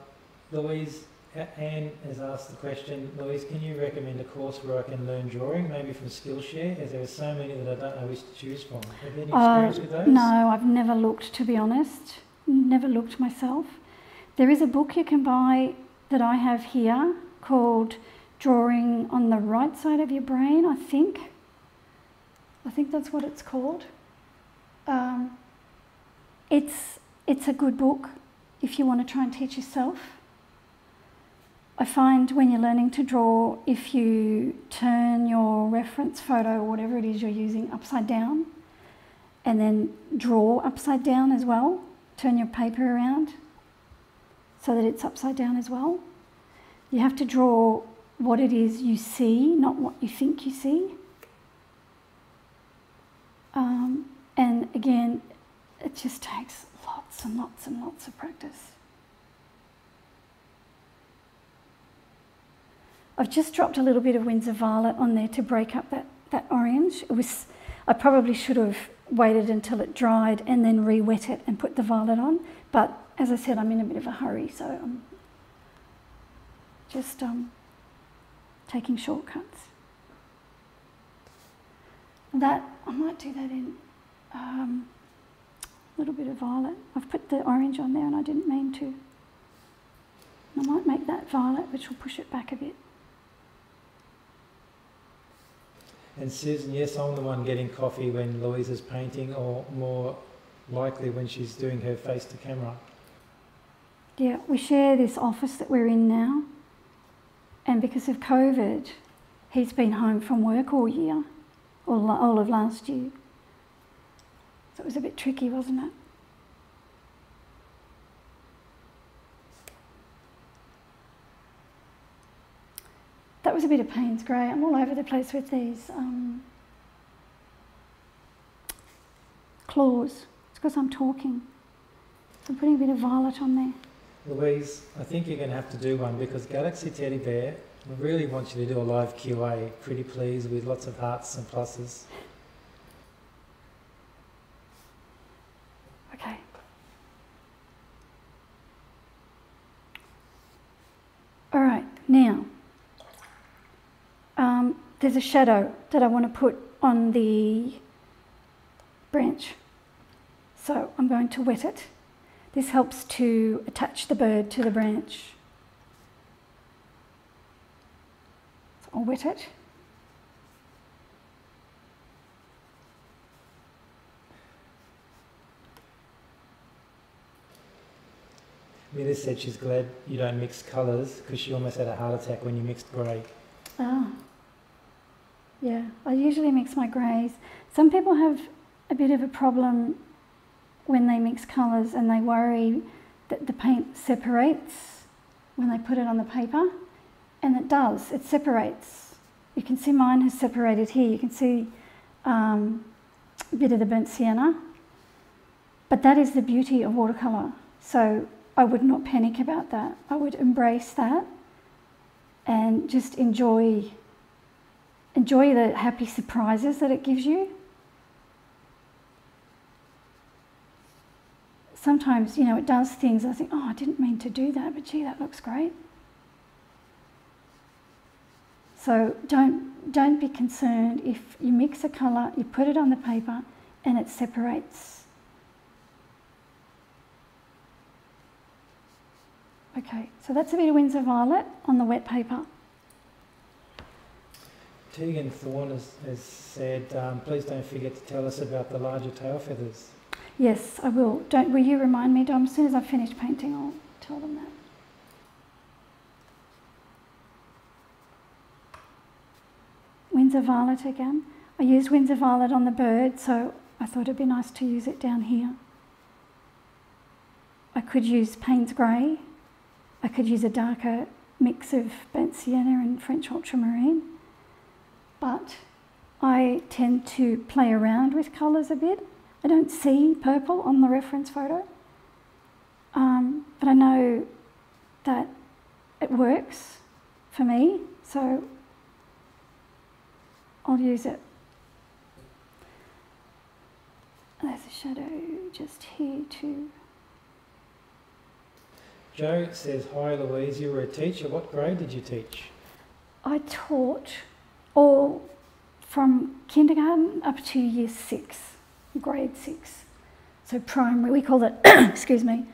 Louise, Anne has asked the question, Louise, can you recommend a course where I can learn drawing, maybe from Skillshare, as there are so many that I don't know which to choose from? Have you any experience uh, with those? No, I've never looked, to be honest. Never looked myself. There is a book you can buy that I have here called Drawing on the Right Side of Your Brain, I think. I think that's what it's called. Um, it's, it's a good book if you want to try and teach yourself. I find when you're learning to draw, if you turn your reference photo, or whatever it is you're using, upside down, and then draw upside down as well, turn your paper around so that it's upside down as well. You have to draw what it is you see, not what you think you see. Um, and again, it just takes lots and lots and lots of practice. I've just dropped a little bit of Winsor Violet on there to break up that, that orange. It was, I probably should have waited until it dried and then re-wet it and put the violet on. But as I said, I'm in a bit of a hurry, so I'm just um, taking shortcuts. That, I might do that in um, a little bit of violet. I've put the orange on there and I didn't mean to. I might make that violet, which will push it back a bit. And Susan, yes, I'm the one getting coffee when Louise is painting, or more likely when she's doing her face to camera. Yeah, we share this office that we're in now. And because of COVID, he's been home from work all year, all, all of last year. So it was a bit tricky, wasn't it? That was a bit of Payne's Grey. I'm all over the place with these um, claws. It's because I'm talking. So I'm putting a bit of violet on there. Louise, I think you're going to have to do one, because Galaxy Teddy Bear really wants you to do a live Q A, pretty please, with lots of hearts and pluses. Okay. All right, now. Um, there's a shadow that I want to put on the branch. So I'm going to wet it. This helps to attach the bird to the branch. So I'll wet it. Mira said she's glad you don't mix colours, because she almost had a heart attack when you mixed grey. Ah. Yeah, I usually mix my greys. Some people have a bit of a problem when they mix colours and they worry that the paint separates when they put it on the paper. And it does, it separates. You can see mine has separated here. You can see um, a bit of the burnt sienna. But that is the beauty of watercolour. So I would not panic about that. I would embrace that and just enjoy enjoy the happy surprises that it gives you. Sometimes, you know, it does things, I think, oh, I didn't mean to do that, but gee, that looks great. So don't, don't be concerned if you mix a colour, you put it on the paper and it separates. Okay, so that's a bit of Winsor Violet on the wet paper. Tegan Thorne has, has said, um, please don't forget to tell us about the larger tail feathers. Yes, I will. Don't, will you remind me, Dom? As soon as I finish painting, I'll tell them that. Winsor Violet again. I used Winsor Violet on the bird, so I thought it'd be nice to use it down here. I could use Payne's Grey. I could use a darker mix of burnt sienna and French ultramarine, but I tend to play around with colours a bit. I don't see purple on the reference photo, um, but I know that it works for me, so I'll use it. There's a shadow just here too. Joe says, hi Louise, you were a teacher. What grade did you teach? I taught all from kindergarten up to year six, grade six. So primary, we call it, excuse me,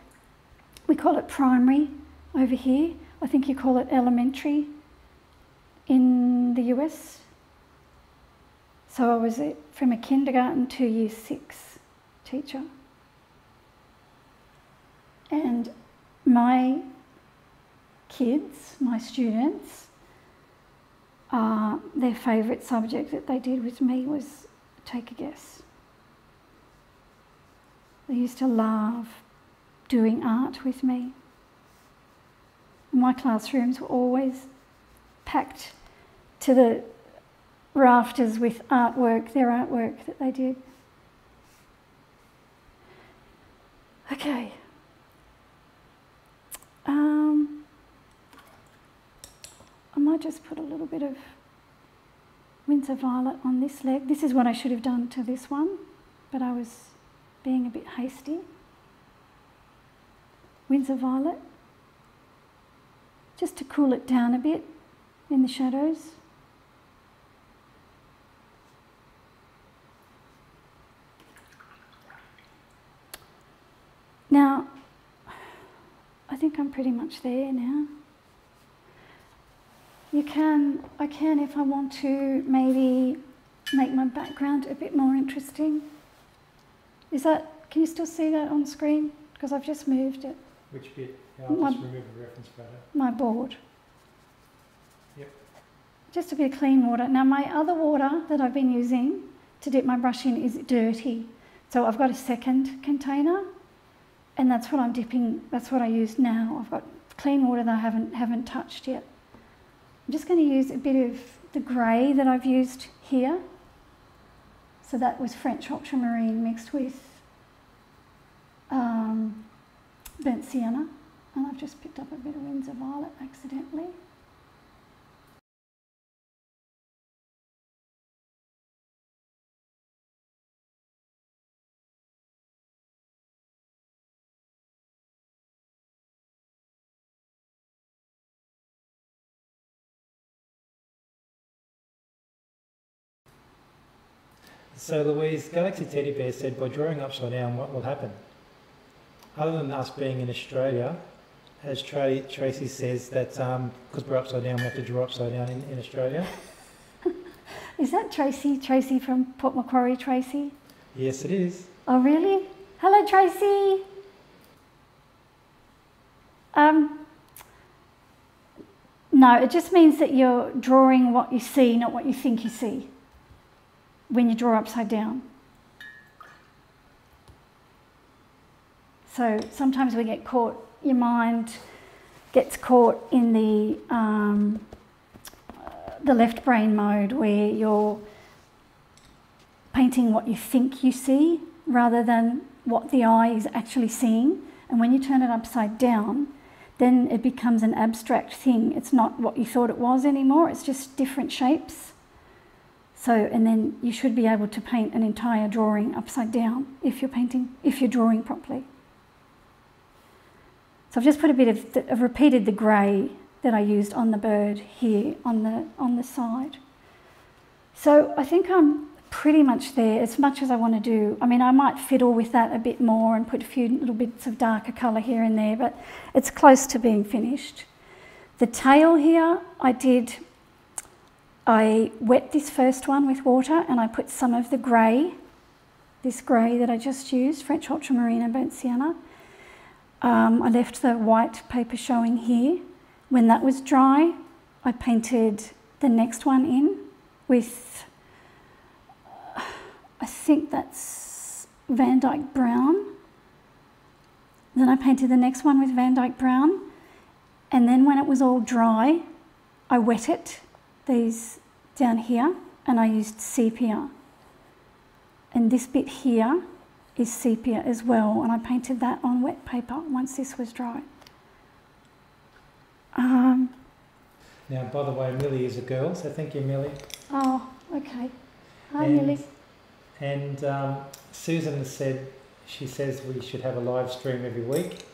we call it primary over here. I think you call it elementary in the U S. So I was a, from a kindergarten to year six teacher. And my kids, my students, uh, their favourite subject that they did with me was take a guess. They used to love doing art with me. My classrooms were always packed to the rafters with artwork, their artwork that they did. Okay. I just put a little bit of Winsor Violet on this leg. This is what I should have done to this one, but I was being a bit hasty. Winsor Violet, just to cool it down a bit in the shadows. Now, I think I'm pretty much there now. You can, I can if I want to maybe make my background a bit more interesting. Is that, can you still see that on screen? Because I've just moved it. Which bit? Yeah, I'll my, just remove the reference photo. My board. Yep. Just a bit of clean water. Now my other water that I've been using to dip my brush in is dirty. So I've got a second container, and that's what I'm dipping, that's what I use now. I've got clean water that I haven't, haven't touched yet. I'm just going to use a bit of the grey that I've used here. So that was French Ultramarine mixed with um, Burnt Sienna. And I've just picked up a bit of Winsor Violet accidentally. So Louise, Galaxy Teddy Bear said, by drawing upside down, what will happen? Other than us being in Australia, as Tra Tracy says, that because um, we're upside down, we have to draw upside down in, in Australia. Is that Tracy? Tracy from Port Macquarie, Tracy? Yes, it is. Oh, really? Hello, Tracy. Um, no, it just means that you're drawing what you see, not what you think you see, when you draw upside down. So sometimes we get caught, your mind gets caught in the, um, the left brain mode where you're painting what you think you see rather than what the eye is actually seeing. And when you turn it upside down, then it becomes an abstract thing. It's not what you thought it was anymore, it's just different shapes. So, and then you should be able to paint an entire drawing upside down if you're painting, if you're drawing properly. So I've just put a bit of, the, I've repeated the grey that I used on the bird here on the, on the side. So I think I'm pretty much there, as much as I want to do. I mean, I might fiddle with that a bit more and put a few little bits of darker colour here and there, but it's close to being finished. The tail here, I did... I wet this first one with water and I put some of the grey, this grey that I just used, French Ultramarine and Burnt Sienna. Um, I left the white paper showing here. When that was dry, I painted the next one in with, I think that's Van Dyke Brown. Then I painted the next one with Van Dyke Brown. And then when it was all dry, I wet it. These down here, and I used sepia, and this bit here is sepia as well, and I painted that on wet paper once this was dry. Um, now by the way, Millie is a girl, so thank you, Millie. Oh, okay. Hi, and, Millie. And um, Susan said, she says we should have a live stream every week.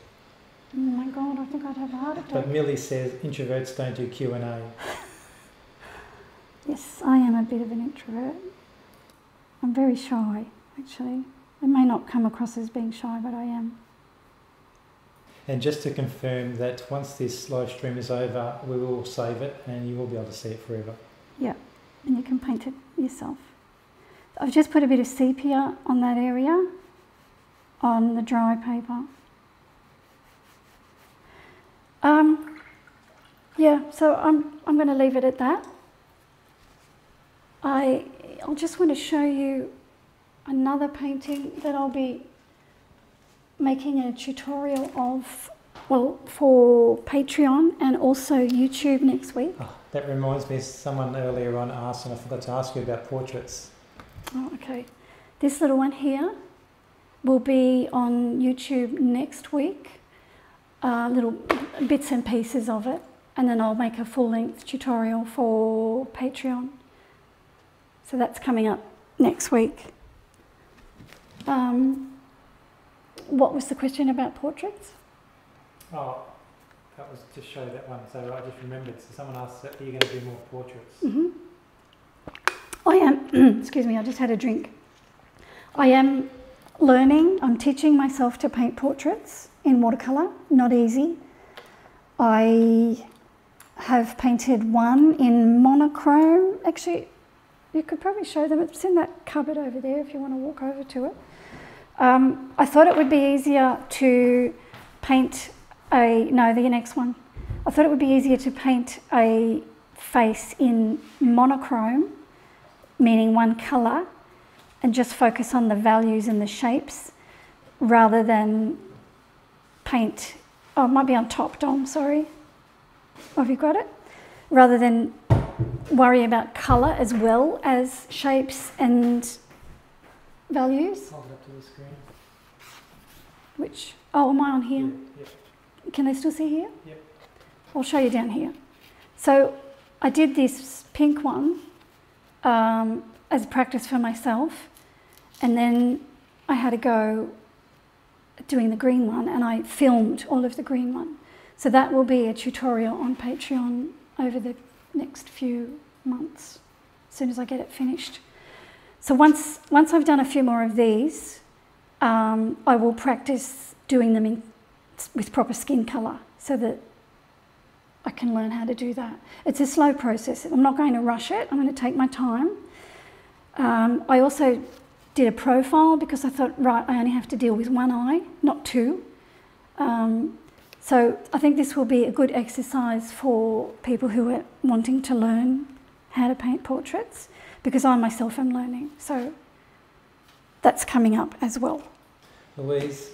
Oh my God, I think I'd have a heart attack. But Millie says introverts don't do Q and A. Yes, I am a bit of an introvert. I'm very shy, actually. I may not come across as being shy, but I am. And just to confirm that once this live stream is over, we will save it and you will be able to see it forever. Yeah, and you can paint it yourself. I've just put a bit of sepia on that area, on the dry paper. Um, yeah, so I'm, I'm going to leave it at that. I I'll just want to show you another painting that I'll be making a tutorial of, well, for Patreon and also YouTube next week. Oh, that reminds me, someone earlier on asked, and I forgot to ask you about portraits. Oh, okay. This little one here will be on YouTube next week, uh, little bits and pieces of it. and then I'll make a full-length tutorial for Patreon. So that's coming up next week. Um, what was the question about portraits? Oh, that was to show that one. So I just remembered. So someone asked, are you going to do more portraits? Mm-hmm. I am, excuse me, I just had a drink. I am learning, I'm teaching myself to paint portraits in watercolour, not easy. I have painted one in monochrome. Actually, you could probably show them, it's in that cupboard over there if you want to walk over to it. Um, I thought it would be easier to paint a, no, the next one. I thought it would be easier to paint a face in monochrome, meaning one colour, and just focus on the values and the shapes rather than paint, oh, it might be on top, Dom, sorry. Oh, have you got it? Rather than worry about colour as well as shapes and values. Hold it up to the screen. Which, oh, am I on here? Yep. Can they still see here? Yep. I'll show you down here. So I did this pink one Um, as a practice for myself, and then I had to go doing the green one, and I filmed all of the green one. So that will be a tutorial on Patreon over the next few months, as soon as I get it finished. So once, once I've done a few more of these, um, I will practice doing them in, with proper skin colour so that I can learn how to do that. It's a slow process. I'm not going to rush it. I'm going to take my time. Um, I also did a profile because I thought, right, I only have to deal with one eye, not two. Um, so I think this will be a good exercise for people who are wanting to learn how to paint portraits, because I myself am learning. So that's coming up as well. Louise,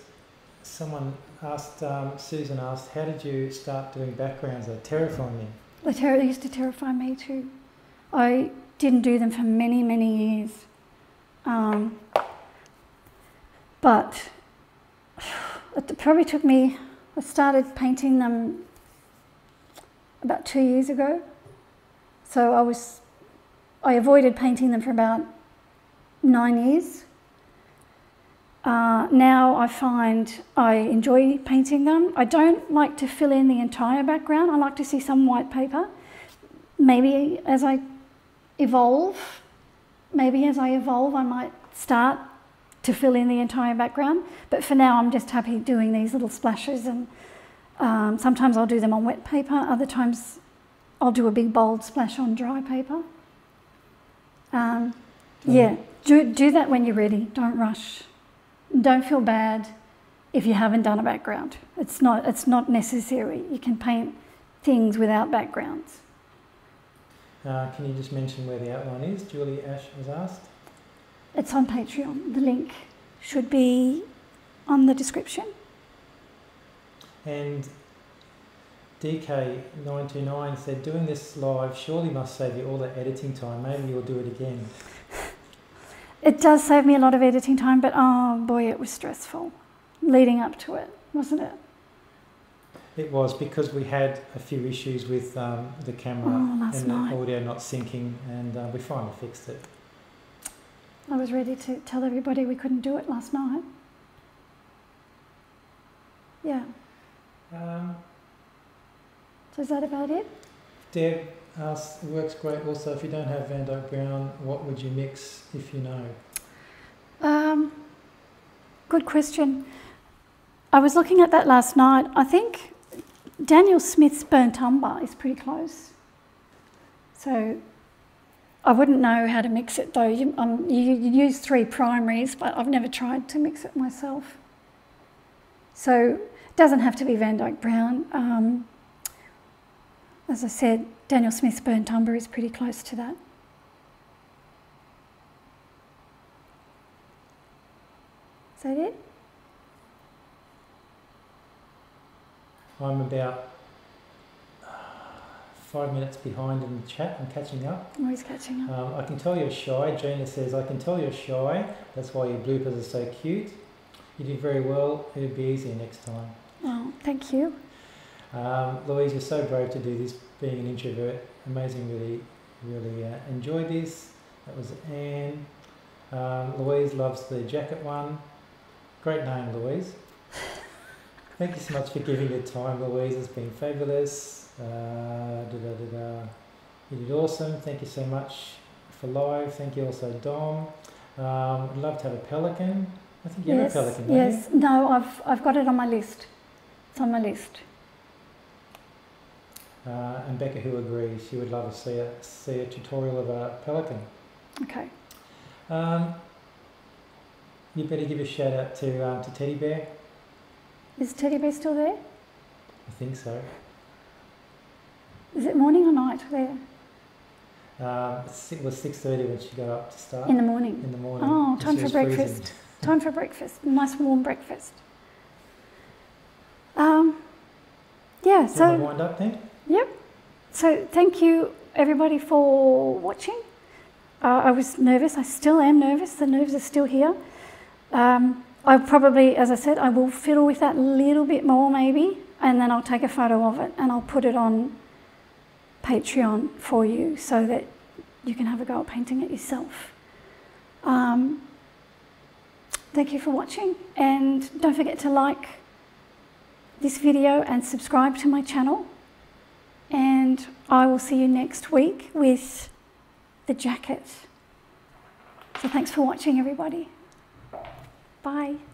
someone asked, um, Susan asked, how did you start doing backgrounds? They terrify me. They, ter they used to terrify me too. I didn't do them for many, many years. Um, but it probably took me, I started painting them about two years ago. So I was, I avoided painting them for about nine years. Uh, now I find I enjoy painting them. I don't like to fill in the entire background. I like to see some white paper. Maybe as I evolve, maybe as I evolve, I might start to fill in the entire background. But for now, I'm just happy doing these little splashes. And um, sometimes I'll do them on wet paper. Other times I'll do a big bold splash on dry paper. Um, yeah, do, do that when you're ready. Don't rush. Don't feel bad if you haven't done a background. It's not, it's not necessary. You can paint things without backgrounds. Uh, can you just mention where the outline is? Julie Ash has asked. It's on Patreon. The link should be on the description. And D K nine two nine said, doing this live surely must save you all that editing time. Maybe you'll do it again. It does save me a lot of editing time, but oh boy, it was stressful leading up to it, wasn't it? It was, because we had a few issues with um, the camera oh, and night. the audio not syncing, and uh, we finally fixed it. I was ready to tell everybody we couldn't do it last night. Yeah. Um, so is that about it? Deb asks, it works great. Also, if you don't have Van Dyke Brown, what would you mix if you know? Um, good question. I was looking at that last night. I think Daniel Smith's burnt umber is pretty close. So I wouldn't know how to mix it though. You, um, you, you use three primaries, but I've never tried to mix it myself. So it doesn't have to be Van Dyke Brown. Um, As I said, Daniel Smith's burnt umber is pretty close to that. Is that it? I'm about five minutes behind in the chat. I'm catching up. I'm always catching up. Um, I can tell you're shy. Gina says, I can tell you're shy. That's why your bloopers are so cute. You did very well. It'd be easier next time. Oh, thank you. Um, Louise, you're so brave to do this, being an introvert. Amazing, really, really uh, enjoyed this. That was Anne. Um, Louise loves the jacket one. Great name, Louise. Thank you so much for giving your time, Louise. It's been fabulous. Uh, da, da, da, da. You did awesome. Thank you so much for live. Thank you also, Dom. Um, I'd love to have a pelican. I think you yes, have a pelican, don't Yes, you? no, I've, I've got it on my list. It's on my list. Uh, and Becca, who agrees, she would love to see a, see a tutorial of a pelican. Okay. Um, you better give a shout out to, um, to Teddy Bear. Is Teddy Bear still there? I think so. Is it morning or night there? Um, it was six thirty when she got up to start. In the morning? In the morning. Oh, time for breakfast. Freezing. Time for breakfast. Nice warm breakfast. Um, yeah, so... Do you want to wind up then? Yep. So thank you, everybody, for watching. Uh, I was nervous. I still am nervous. The nerves are still here. Um, I probably, as I said, I will fiddle with that a little bit more maybe, and then I'll take a photo of it and I'll put it on Patreon for you so that you can have a go at painting it yourself. Um, thank you for watching, and don't forget to like this video and subscribe to my channel, and I will see you next week with the jacket. So thanks for watching, everybody. Bye.